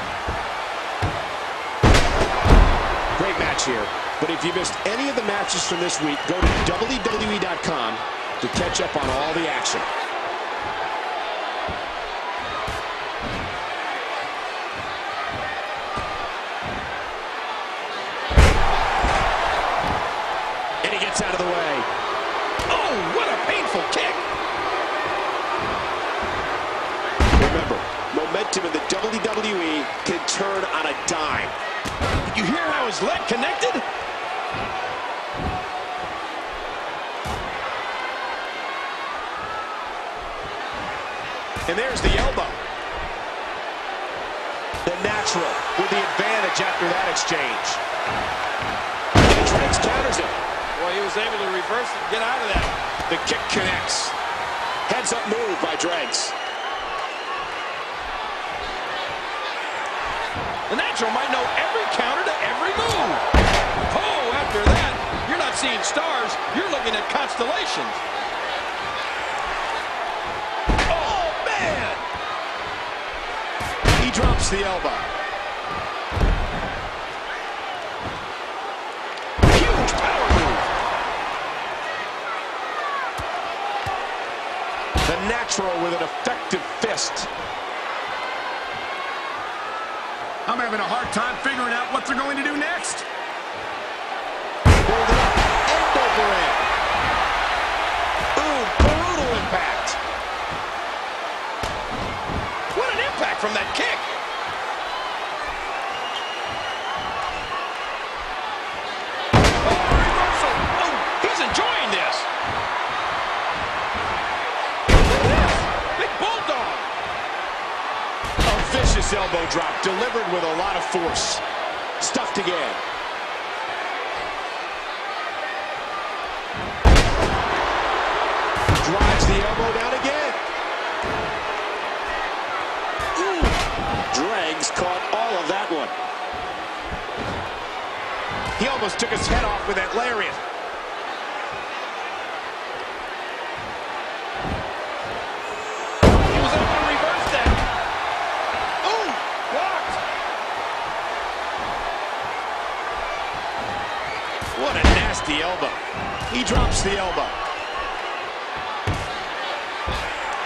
Great match here. But if you missed any of the matches from this week, go to WWE.com to catch up on all the action. And he gets out of the way. Oh, what a painful kick! Remember, momentum in the WWE can turn on a dime. Did you hear how his leg connected? And there's the elbow. The natural with the advantage after that exchange. And Drax counters it. Well, he was able to reverse it and get out of that. The kick connects. Heads up move by Drax. The natural might know every counter to every move. Oh, after that, you're not seeing stars. You're looking at constellations. Drops the elbow. Huge power move. The natural with an effective fist. I'm having a hard time figuring out what they're going to do next. Hold it up. End over end. Ooh, brutal impact. What an impact from that kick. Nice elbow drop, delivered with a lot of force. Stuffed again. Drives the elbow down again. Ooh. Dregs caught all of that one. He almost took his head off with that lariat. What a nasty elbow. He drops the elbow.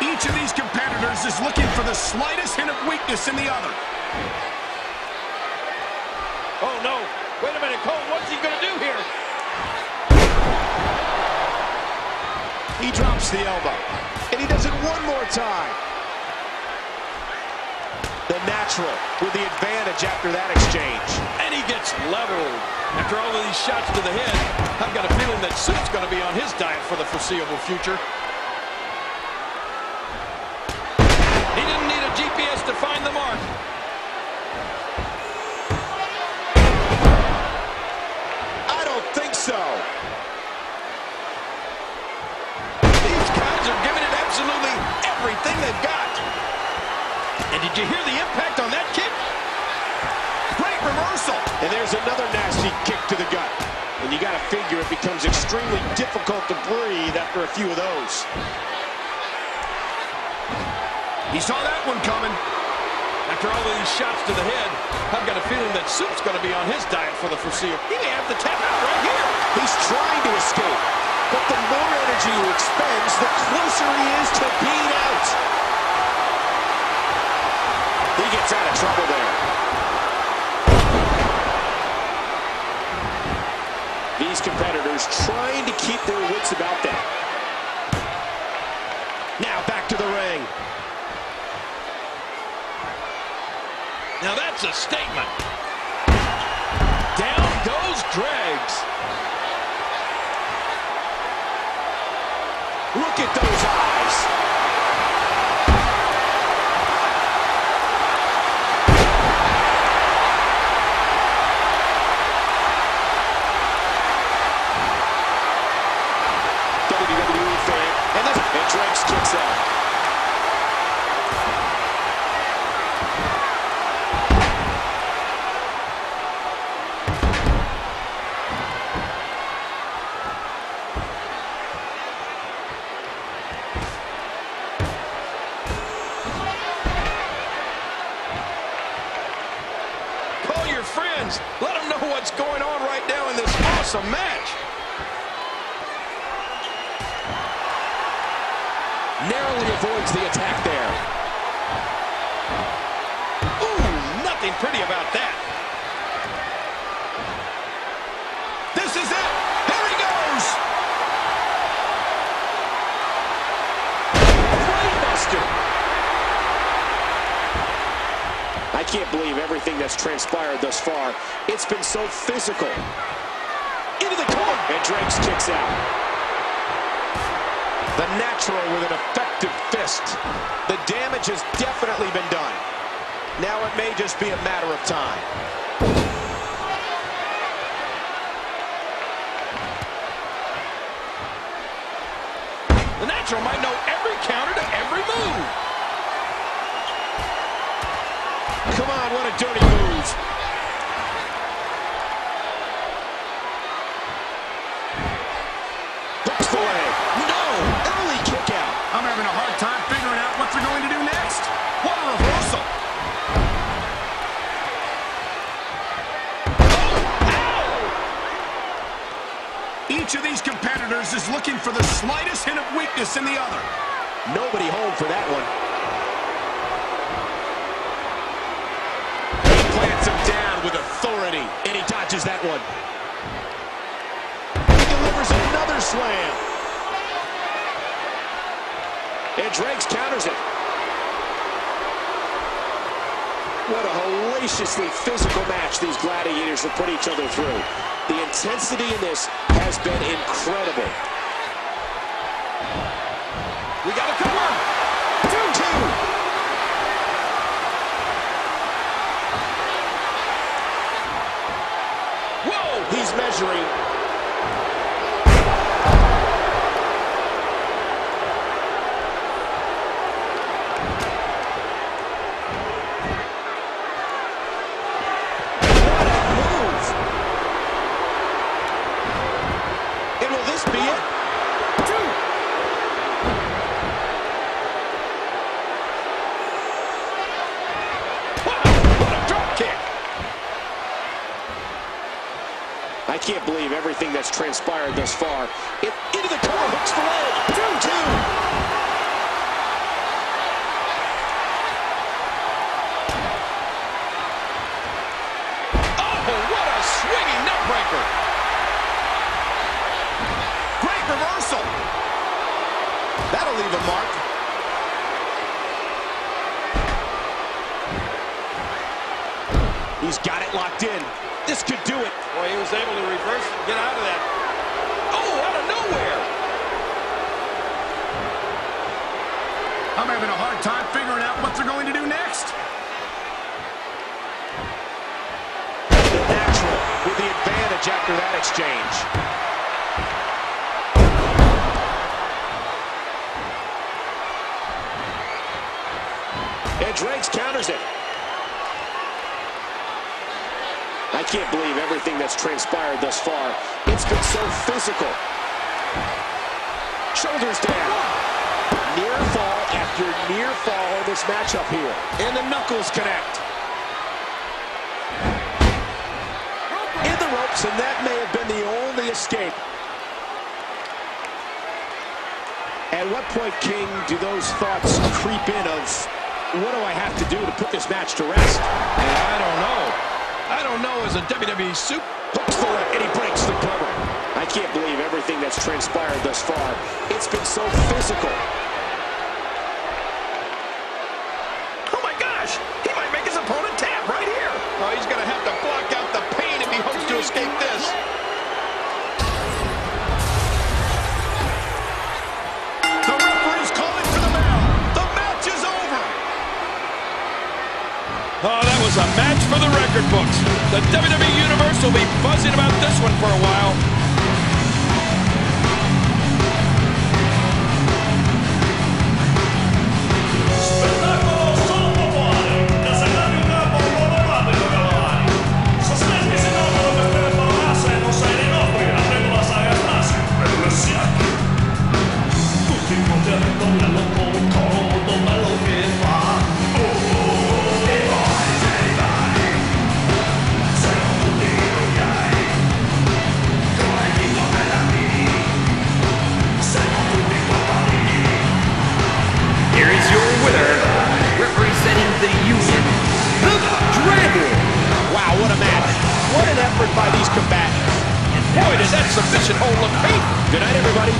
Each of these competitors is looking for the slightest hint of weakness in the other. Oh, no. Wait a minute, Cole. What's he going to do here? He drops the elbow. And he does it one more time. The natural with the advantage after that exchange. And he gets leveled. After all of these shots to the head, I've got a feeling that Soup's going to be on his diet for the foreseeable future. He didn't need a GPS to find the mark. I don't think so. These guys are giving it absolutely everything they've got. And did you hear the impact on that kick? Reversal. And there's another nasty kick to the gut. And you got to figure it becomes extremely difficult to breathe after a few of those. He saw that one coming. After all of these shots to the head, I've got a feeling that Soup's going to be on his diet for the foreseeable. He may have to tap out right here. He's trying to escape. But the more energy he expends, the closer he is to being out. He gets out of trouble there. These competitors trying to keep their wits about them. Now back to the ring. Now that's a statement. Down goes Dregs. Look at those eyes. Dregs kicks out. Call your friends. Let them know what's going on right now in this awesome match. Narrowly avoids the attack there. Ooh, nothing pretty about that. This is it. Here he goes. Brainbuster. I can't believe everything that's transpired thus far. It's been so physical. Into the corner. And Dregs kicks out. The natural with an effective fist. The damage has definitely been done. Now it may just be a matter of time. The natural might know every counter to every move. Come on, what a dirty move. That's the way. Early kick out. I'm having a hard time figuring out what they're going to do next. What a reversal. Oh, ow! Each of these competitors is looking for the slightest hint of weakness in the other. Nobody home for that one. He plants him down with authority, and he dodges that one. He delivers another slam. And Dregs counters it. What a hellaciously physical match these gladiators have put each other through. The intensity in this has been incredible. We got to cover. 2-2. injury. I can't believe everything that's transpired thus far. Into the corner, hooks the leg. 2-2. Oh, what a swinging neck breaker. Great reversal. That'll leave a mark. He's got it locked in. This could do it. Boy, he was able to reverse and get out of that. Oh, out of nowhere. I'm having a hard time figuring out what they're going to do next. The natural with the advantage after that exchange. And Drake's counters it. I can't believe everything that's transpired thus far. It's been so physical. Shoulders down. Near fall after near fall in this matchup here. And the knuckles connect. In the ropes, and that may have been the only escape. At what point, King, do those thoughts creep in of, what do I have to do to put this match to rest? And I don't know. I don't know as a WWE super. Hooks the left, and he breaks the cover. I can't believe everything that's transpired thus far. It's been so physical. Oh, my gosh. He might make his opponent tap right here. Oh, he's going to have to block out the pain if he hopes to escape this. The referee's calling for the bell. The match is over. Oh, that was a match for the record books. The WWE Universe will be buzzing about this one for a while. By these combatants. Boy, did that submission hold look painful. Good night, everybody.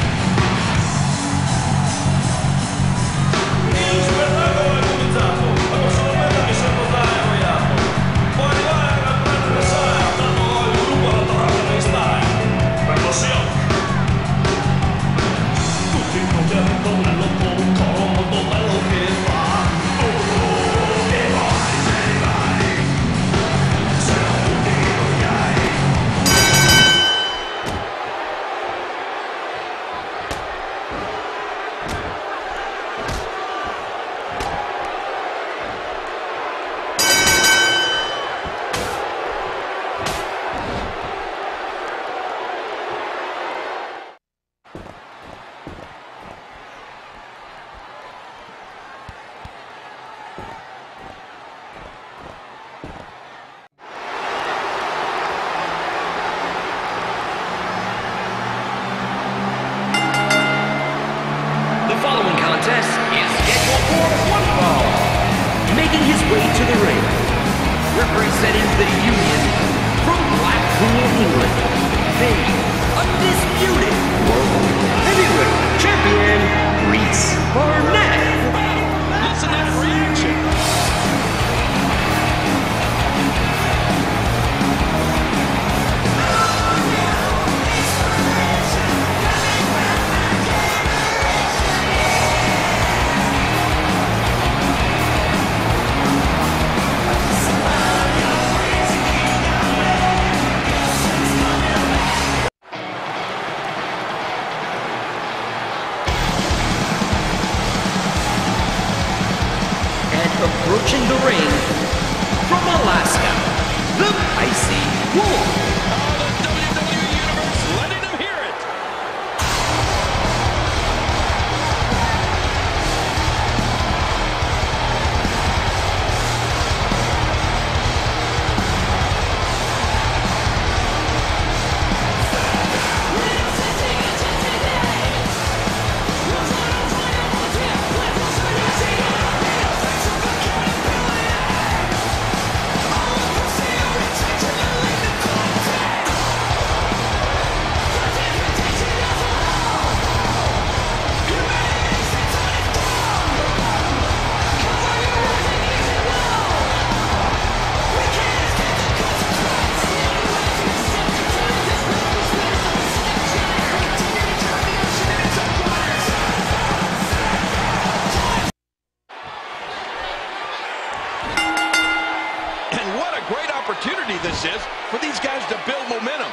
build momentum.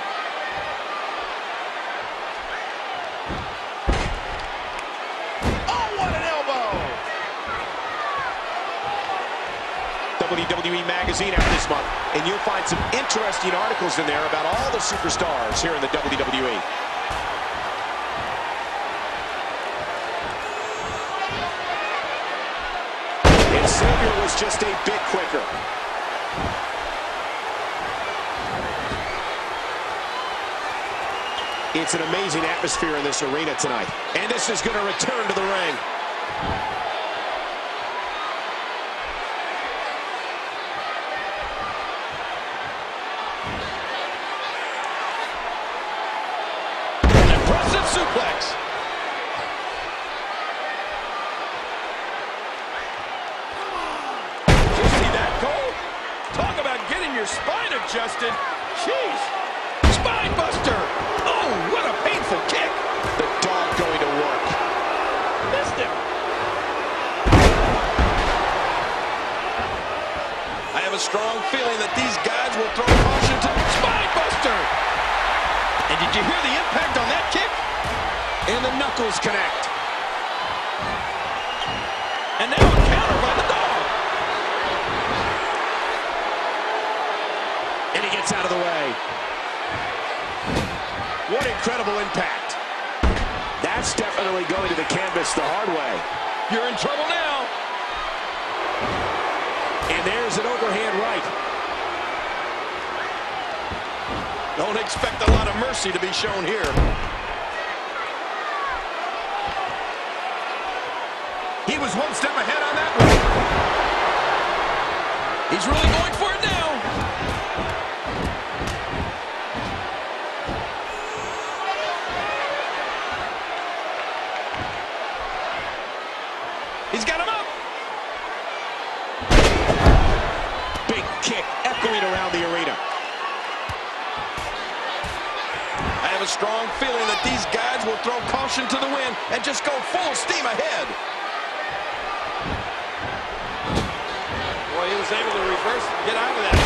Oh, what an elbow! WWE Magazine out this month, and you'll find some interesting articles in there about all the superstars here in the WWE. His savior was just a bit quicker. It's an amazing atmosphere in this arena tonight. And this is going to return to the ring. An impressive suplex. Did you see that, Cole? Talk about getting your spine adjusted. Jeez. Spinebuster! Oh, what a painful kick! The dog going to work. Missed him. I have a strong feeling that these guys will throw caution to Spinebuster. And did you hear the impact on that kick? And the knuckles connect. And now a counter by the dog. And he gets out of the way. What incredible impact. That's definitely going to the canvas the hard way. You're in trouble now. And there's an overhand right. Don't expect a lot of mercy to be shown here. He was one step ahead on that one. He's really going for it now. He's got him up. Big kick echoing around the arena. I have a strong feeling that these guys will throw caution to the wind and just go full steam ahead. Boy, he was able to reverse and get out of that.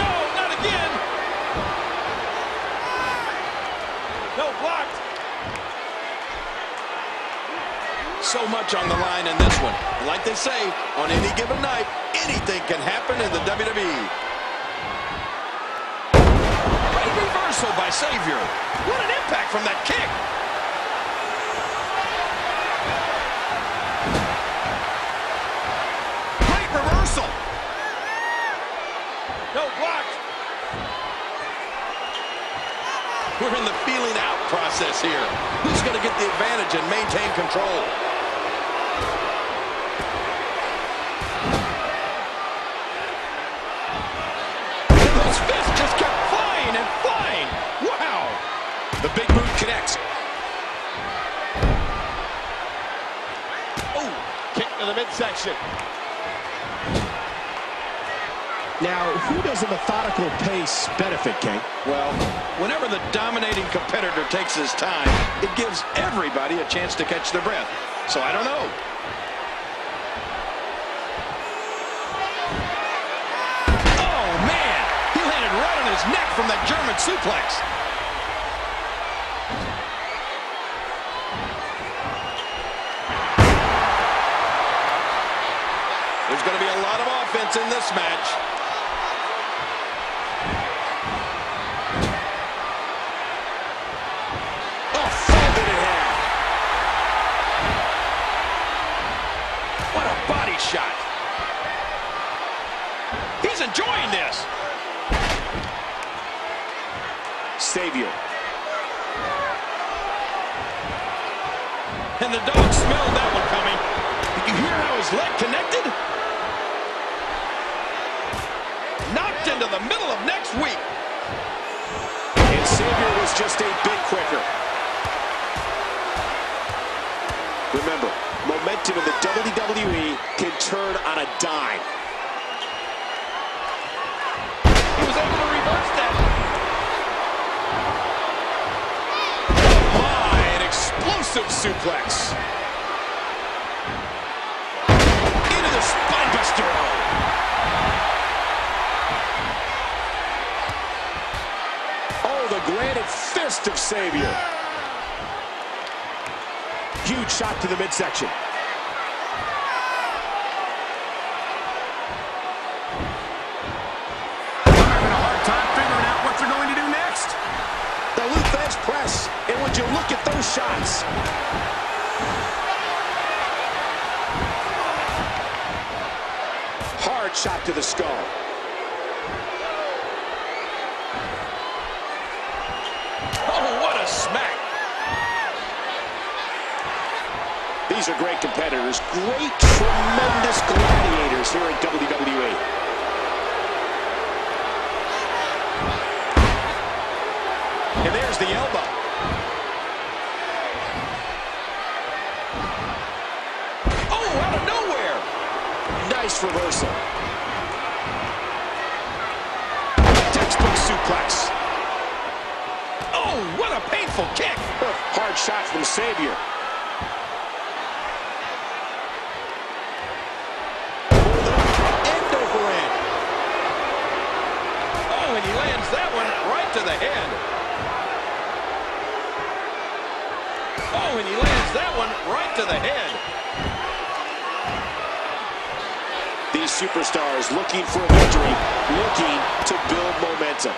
No, not again. No, blocked. So much on the line in this one. Like they say, on any given night, anything can happen in the WWE. Great reversal by Savior. What an impact from that kick. Great reversal. No, blocked. We're in the feeling out process here. Who's going to get the advantage and maintain control? The big boot connects. Oh, kick to the midsection. Now, who does a methodical pace benefit, King? Well, whenever the dominating competitor takes his time, it gives everybody a chance to catch their breath. So I don't know. Oh, man. He landed right on his neck from that German suplex. There's going to be a lot of offense in this match. Oh, folded in half. What a body shot. He's enjoying this. Savior. And the dog smelled that one coming. Did you hear how his leg connected? Knocked into the middle of next week. And Savior was just a bit quicker. Remember, momentum in the WWE can turn on a dime. He was able to reverse that. Oh my, an explosive suplex. Into the spinebuster. right-handed fist of Savior. Huge shot to the midsection. Press, and would you look at those shots? Hard shot to the skull. Oh, what a smack! These are great competitors, great, tremendous gladiators here at WWE. And there's the elbow. Oh, out of nowhere. Nice reversal. Textbook suplex. Oh, what a painful kick. Hard shot from Savior. End over end. Oh, and he lands that one right to the head. Oh, and he lands that one right to the head. These superstars looking for a victory, looking to build momentum.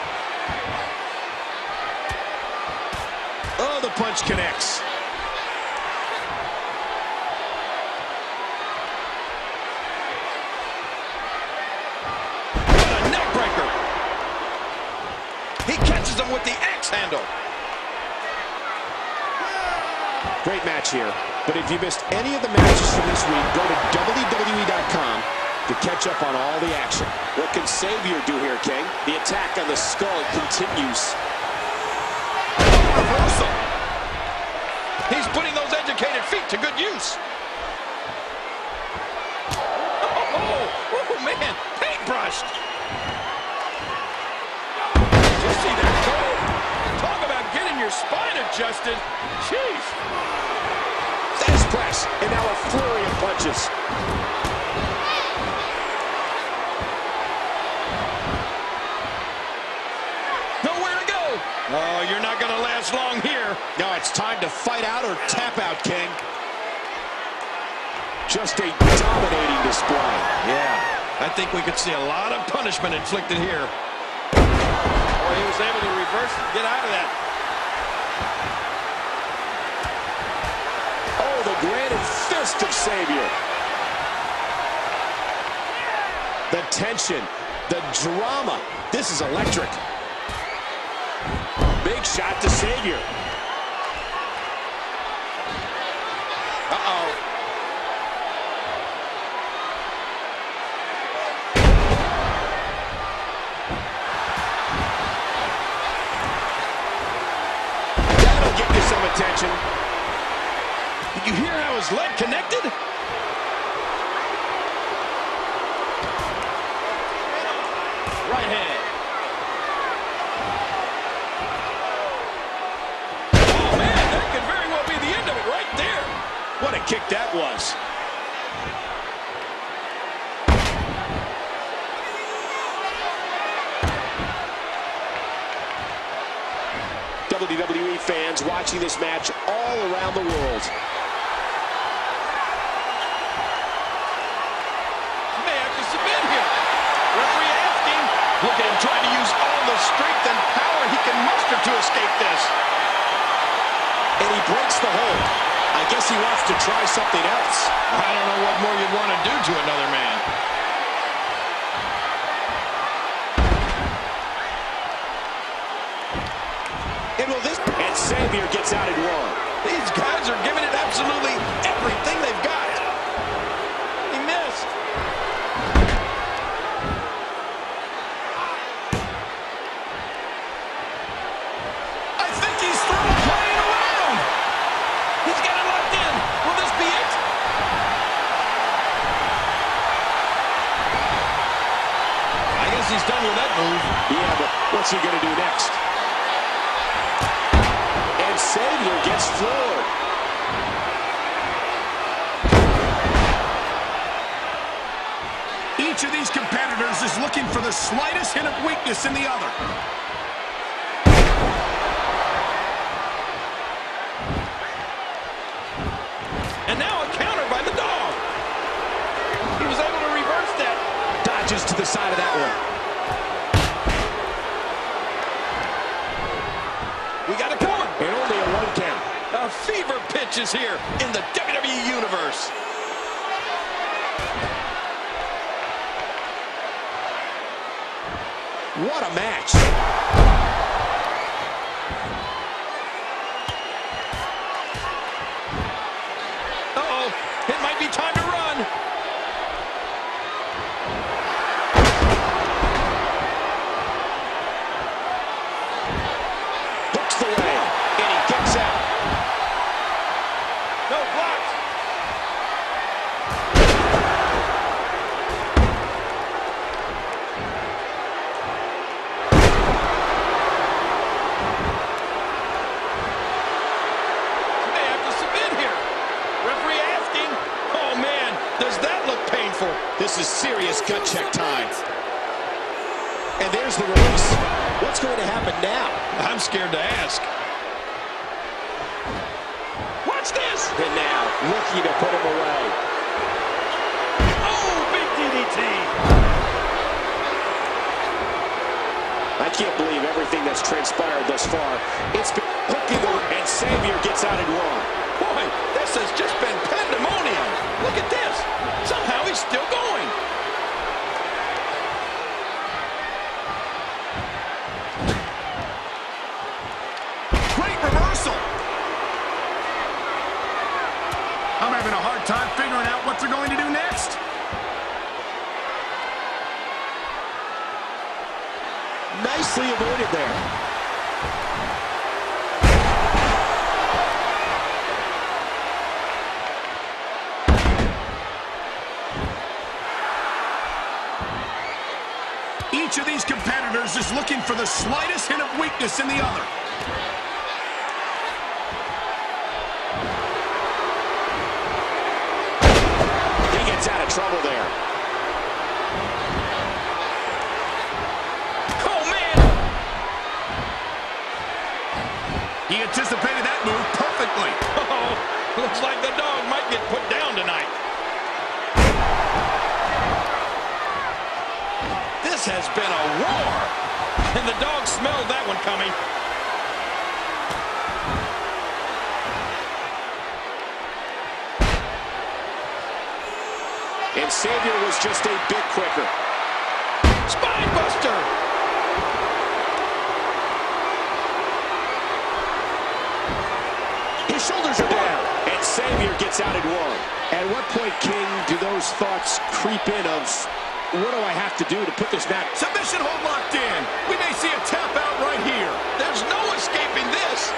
Oh, the punch connects. What a neck breaker. He catches him with the axe handle. Great match here, but if you missed any of the matches from this week, go to WWE.com to catch up on all the action. What can Savior do here, King? The attack on the skull continues. Reversal. He's putting those educated feet to good use. Oh man, paintbrushed. Did you see that goal? Talk about getting your spine adjusted. Jeez. This press, and now a flurry of punches. Nowhere to go. Oh, you're not going to last long here. No, it's time to fight out or tap out, King. Just a dominating display. Yeah, I think we could see a lot of punishment inflicted here. Well, he was able to reverse and get out of that. Granted fist of Savior. The tension, the drama. This is electric. Big shot to Savior. Uh-oh. That'll get you some attention. You hear how his leg connected? Right hand. Oh, man, that could very well be the end of it right there. What a kick that was. WWE fans watching this match all around the world. Look at him trying to use all the strength and power he can muster to escape this. And he breaks the hold. I guess he wants to try something else. I don't know what more you'd want to do to another man. And will this... And Savior gets out in one. These guys are giving it absolutely everything they've got. He's done with that move. Yeah, but what's he going to do next? And Savior gets floored. Each of these competitors is looking for the slightest hint of weakness in the other. side of that one. We got a cover. And only a one count. A fever pitch is here in the WWE Universe. What a match. Uh-oh, it might be time to run. Hooks the way, and he kicks out. No, blocked. This is serious gut check time. And there's the release. What's going to happen now? I'm scared to ask. Watch this. And now, lucky to put him away. Oh, big DDT. I can't believe everything that's transpired thus far. It's been hooking over, and Xavier gets out in one. Boy, this has just been pandemonium. Look at this. Somehow he's still going. I'm having a hard time figuring out what they're going to do next. Nicely avoided there. Each of these competitors is looking for the slightest hint of weakness in the other. Out of trouble there. Oh, man! He anticipated that move perfectly. Oh, looks like the dog might get put down tonight. This has been a war, and the dog smelled that one coming. And Xavier was just a bit quicker. Spinebuster! His shoulders are down, and Xavier gets out at one. At what point, King, do those thoughts creep in of, what do I have to do to put this back? Submission hold locked in. We may see a tap out right here. There's no escaping this.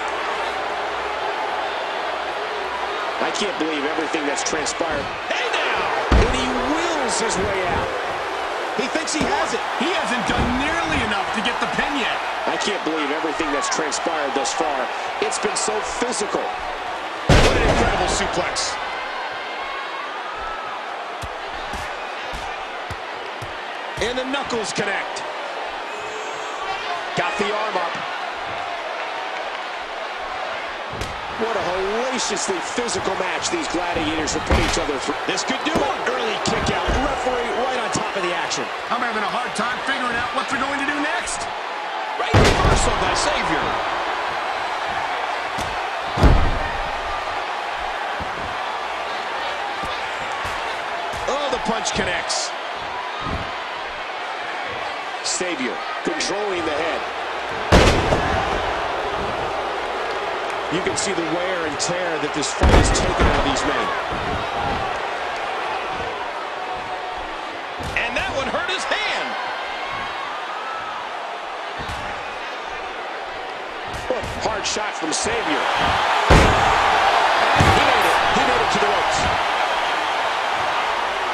I can't believe everything that's transpired. Hey now! And he wills his way out. He thinks he has it. He hasn't done nearly enough to get the pin yet. I can't believe everything that's transpired thus far. It's been so physical. What an incredible suplex. And the knuckles connect. Got the arm up. What a hellaciously physical match these gladiators have put each other through. This could do it. Early kick out. Referee right on top of the action. I'm having a hard time figuring out what they're going to do next. Right reversal by Xavier. Oh, the punch connects. Xavier controlling the head. You can see the wear and tear that this fight has taken out of these men. And that one hurt his hand. What a hard shot from Xavier. He made it. He made it to the ropes.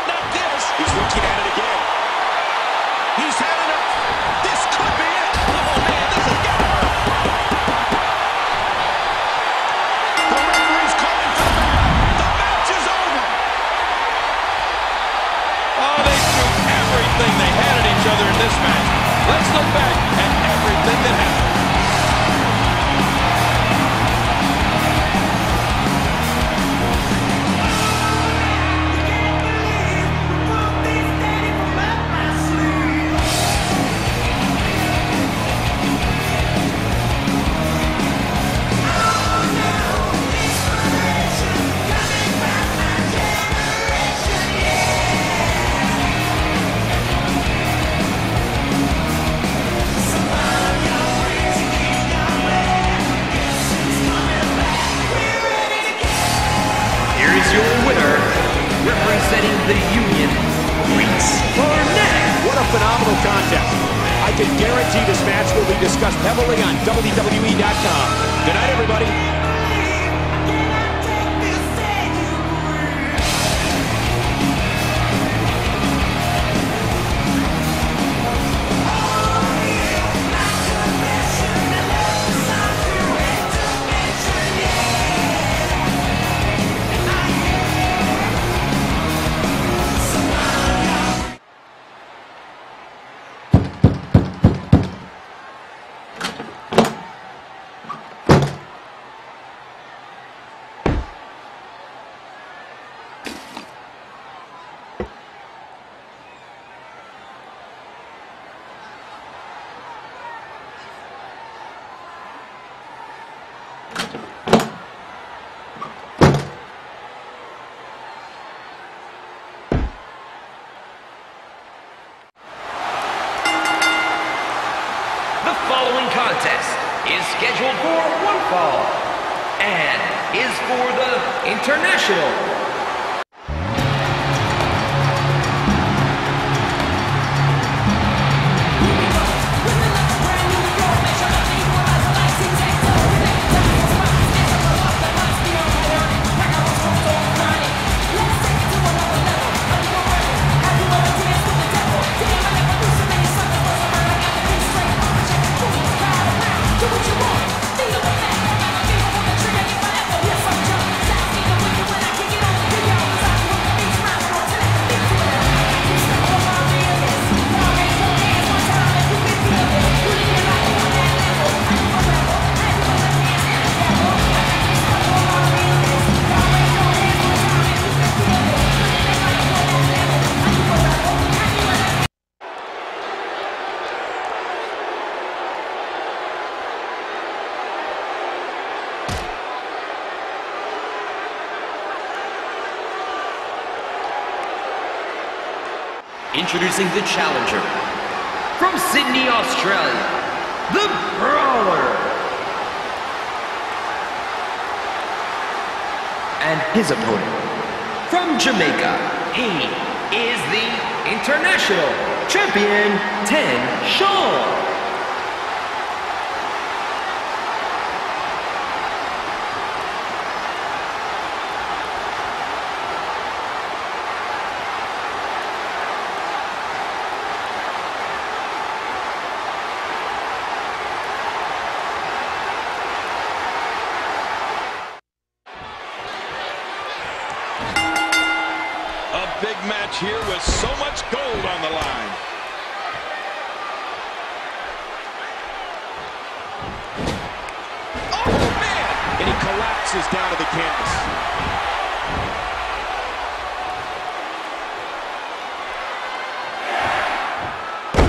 Not this. He's looking at it again. He's had enough. This could be it. Oh, man, this is getting in this match. Let's look back at everything that happened. I can't believe the world is standing from out my sleeve. guarantee this match will be discussed heavily on WWE.com. Good night, everybody. Is scheduled for one fall and is for the international. Introducing the challenger, from Sydney, Australia, the Brawler. And his opponent, from Jamaica, he is the international champion, 10sion. Big match here with so much gold on the line. Oh, man! And he collapses down to the canvas.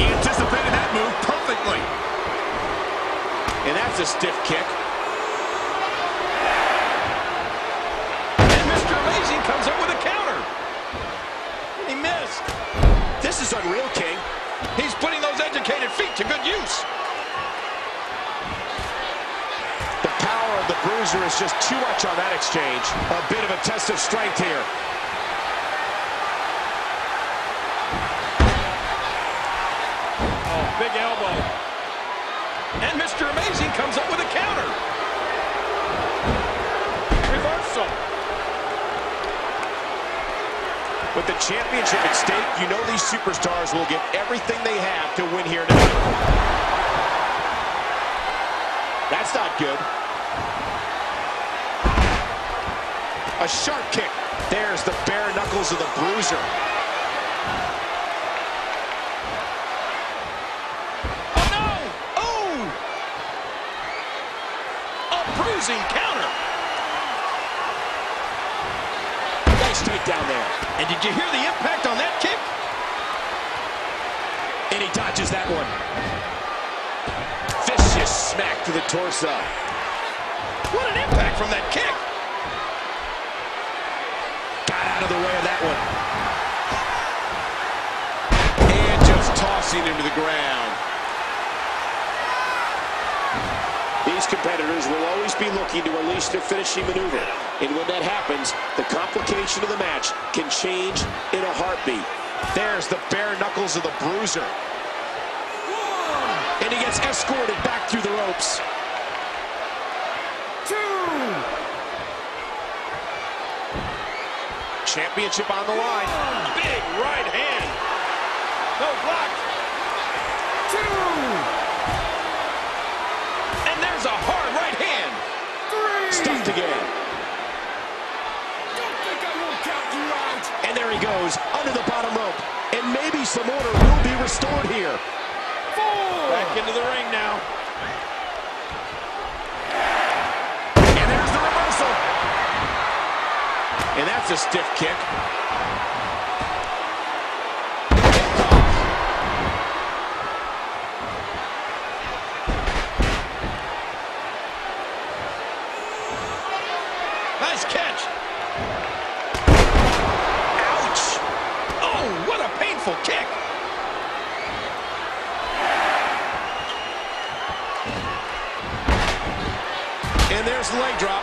He anticipated that move perfectly. And that's a stiff kick. And Mr. Amazing comes up with a counter. He missed. This is unreal, King. He's putting those educated feet to good use. The power of the bruiser is just too much on that exchange. A bit of a test of strength here. Oh, big elbow. And Mr. Amazing comes up with a counter. Reversal. With the championship at stake, you know these superstars will give everything they have to win here tonight. That's not good. A sharp kick. There's the bare knuckles of the bruiser. Oh, no! Oh! A bruising counter! Takedown there. And did you hear the impact on that kick? And he dodges that one. Vicious smack to the torso. What an impact from that kick. Got out of the way of that one. And just tossing him to the ground. These competitors will always be looking to unleash their finishing maneuver. And when that happens, the complication of the match can change in a heartbeat. There's the bare knuckles of the bruiser. One. and he gets escorted back through the ropes. 2. Championship on the line. Big right hand. No, blocked. 2. And there's a hard right hand. 3. Stuffed again. Don't think I won't count you out. And there he goes, under the bottom rope. And maybe some order will be restored here. 4. Back into the ring now. And there's the reversal. And that's a stiff kick. Nice catch. Ouch. Oh, what a painful kick. And there's the leg drop.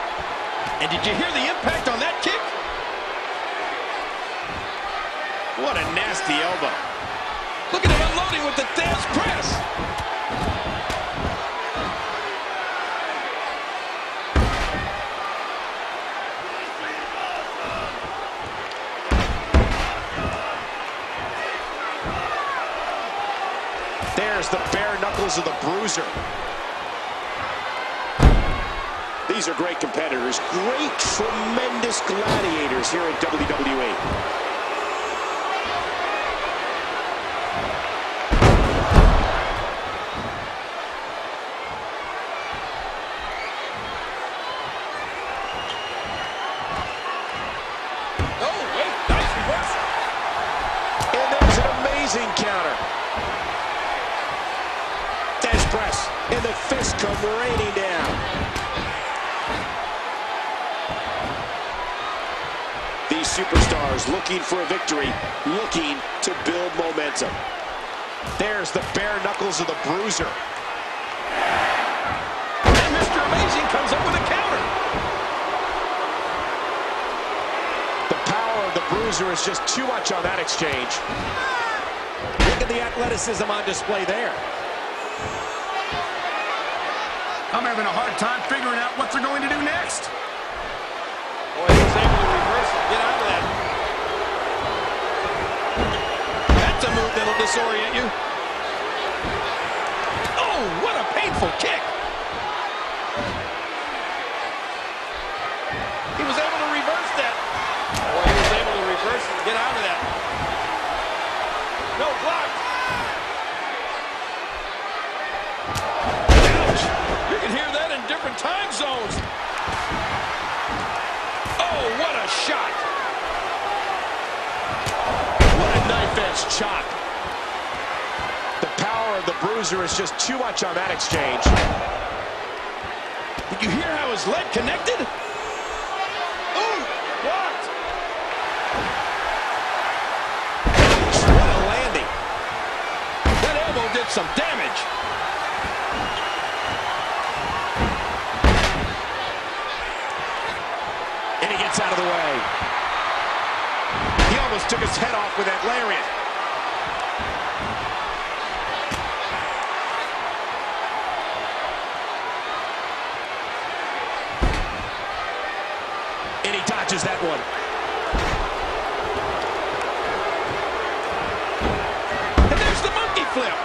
And did you hear the impact on that kick? What a nasty elbow. Look at him unloading with the Daz press. There's the bare knuckles of the bruiser. These are great competitors, great, tremendous gladiators here at WWE. Oh, wait, nice reversal. And there's an amazing counter. Dash press, and the fists come raining down. These superstars looking for a victory, looking to build momentum. There's the bare knuckles of the bruiser. And Mr. Amazing comes up with a counter. The power of the bruiser is just too much on that exchange. Look at the athleticism on display there. I'm having a hard time figuring out what they're going to do next. Boy, he was able to reverse it. Get out of that. That's a move that'll disorient you. Oh, what a painful kick. He was able to reverse that. Boy, he was able to reverse it. Get out of that. No, blocked. Ouch. You can hear that in different time zones. Oh, what a shot. What a knife-edge chop. The power of the bruiser is just too much on that exchange. Did you hear how his leg connected? Ooh, blocked. Ouch, what a landing. That elbow did some damage. Out of the way. He almost took his head off with that lariat. And he dodges that one. And there's the monkey flip.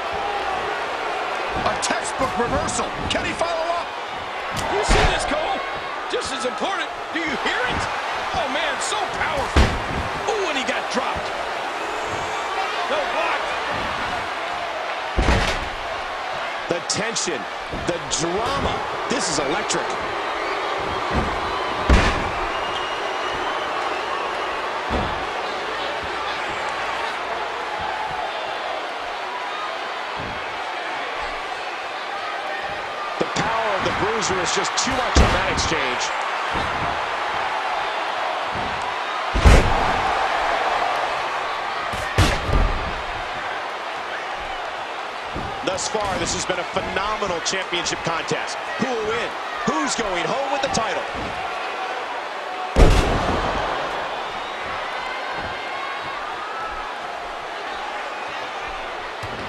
A textbook reversal. Can he follow up? You see this, Cole? Just as important. Do you hear it? Oh, man, so powerful. Ooh, and he got dropped. No, blocked. The tension, the drama. This is electric. The power of the bruiser is just too much on that exchange. Thus far, this has been a phenomenal championship contest. Who will win? Who's going home with the title?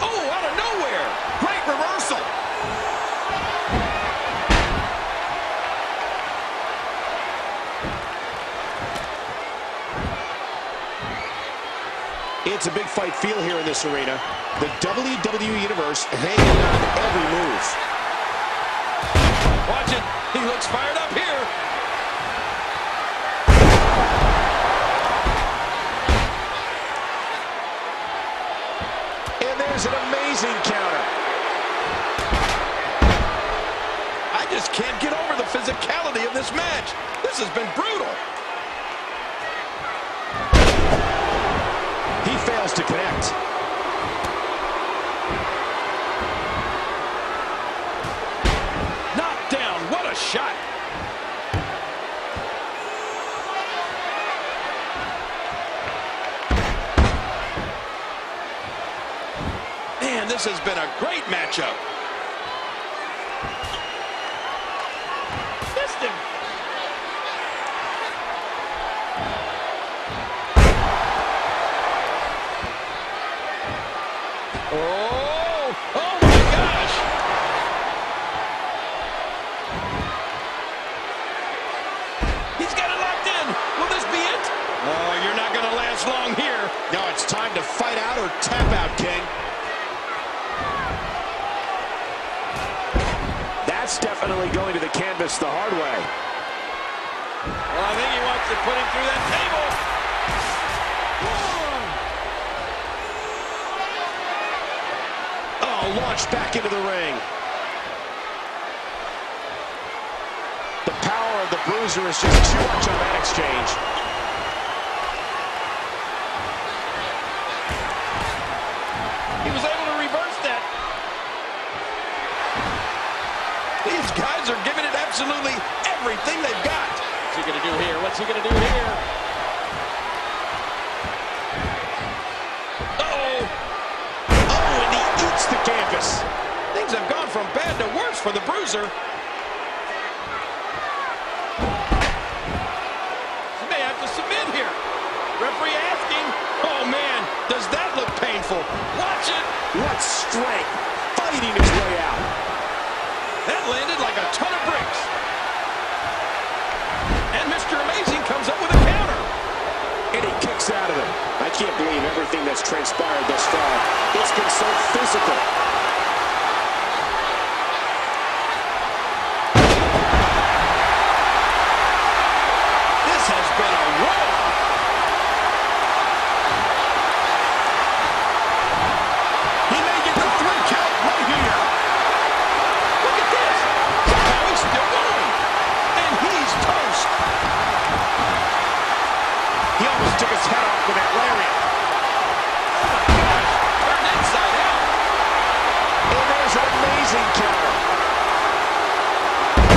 Oh, out of nowhere! Great reversal! dogfight feel here in this arena. The WWE Universe hanging on every move. Watch it. He looks fired up here. And there's an amazing counter. I just can't get over the physicality of this match. This has been brutal. He fails to connect. Knocked down. What a shot. Man, this has been a great matchup. Going to the canvas the hard way. Well, I think he wants to put him through that table. Oh, launched back into the ring. The power of the bruiser is just too much on that exchange. He was able to reverse that. These guys are giving it absolutely everything they've got. What's he gonna do here? What's he gonna do here? Uh-oh. Oh, and he eats the canvas. Things have gone from bad to worse for the bruiser. He may have to submit here. Referee asking. Oh, man, does that look painful? Watch it. What strength. Fighting his way out. That landed like a ton of bricks. And Mr. Amazing comes up with a counter. And he kicks out of it. I can't believe everything that's transpired thus far. It's been so physical. This has been a roll. He may get the 3 count right here. Took his head off with that lariat. Oh my gosh, turned inside out. And there's an amazing counter.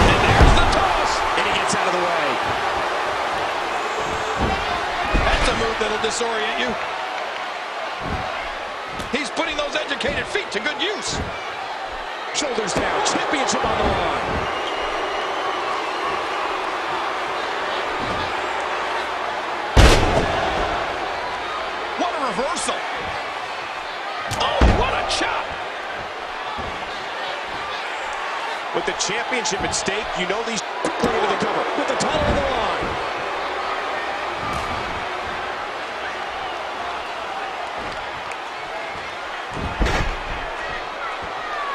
And there's the toss. And he gets out of the way. That's a move that'll disorient you. He's putting those educated feet to good use. Shoulders down, championship on the line. Reversal. Oh, what a chop. With the championship at stake, you know these quickly into the cover with the title on the line.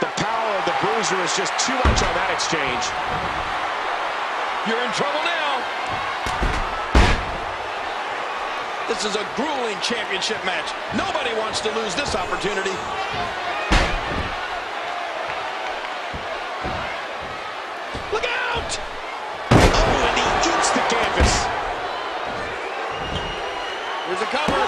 The power of the bruiser is just too much on that exchange. You're in trouble now. This is a grueling championship match. Nobody wants to lose this opportunity. Look out! Oh, and he eats the canvas. Here's a cover.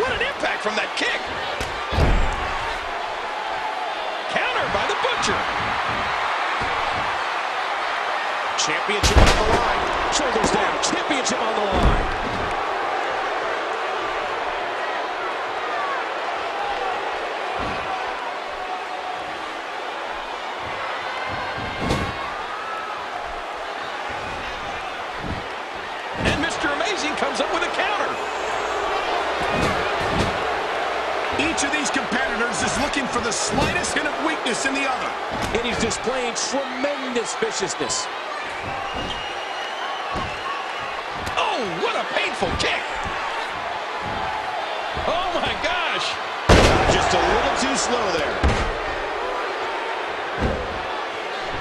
What an impact from that kick! Championship on the line. Shoulders down. Championship on the line. And Mr. Amazing comes up with a counter. Each Each of these competitors is looking for the slightest hint of weakness in the other. And he's displaying tremendous viciousness. Oh, what a painful kick. Oh, my gosh. Just a little too slow there.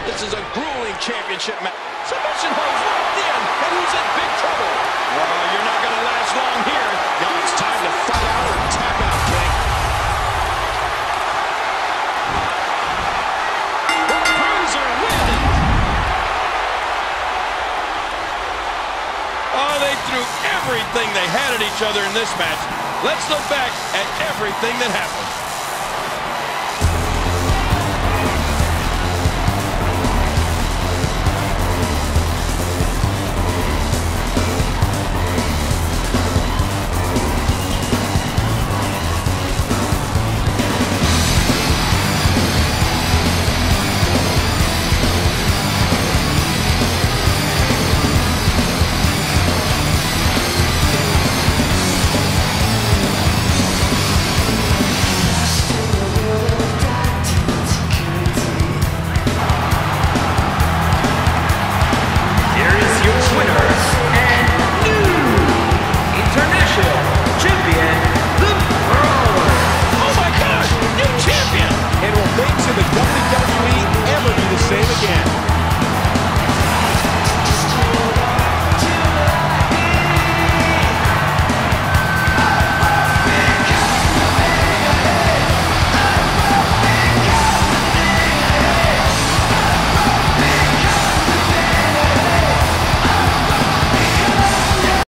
This is a grueling championship match. Submission holds locked in, and he's in big trouble. Well, you're not going to last long here. Now it's time to fight out or tap out, Blake. The Cruiserweight. Oh, they threw everything they had at each other in this match. Let's look back at everything that happened.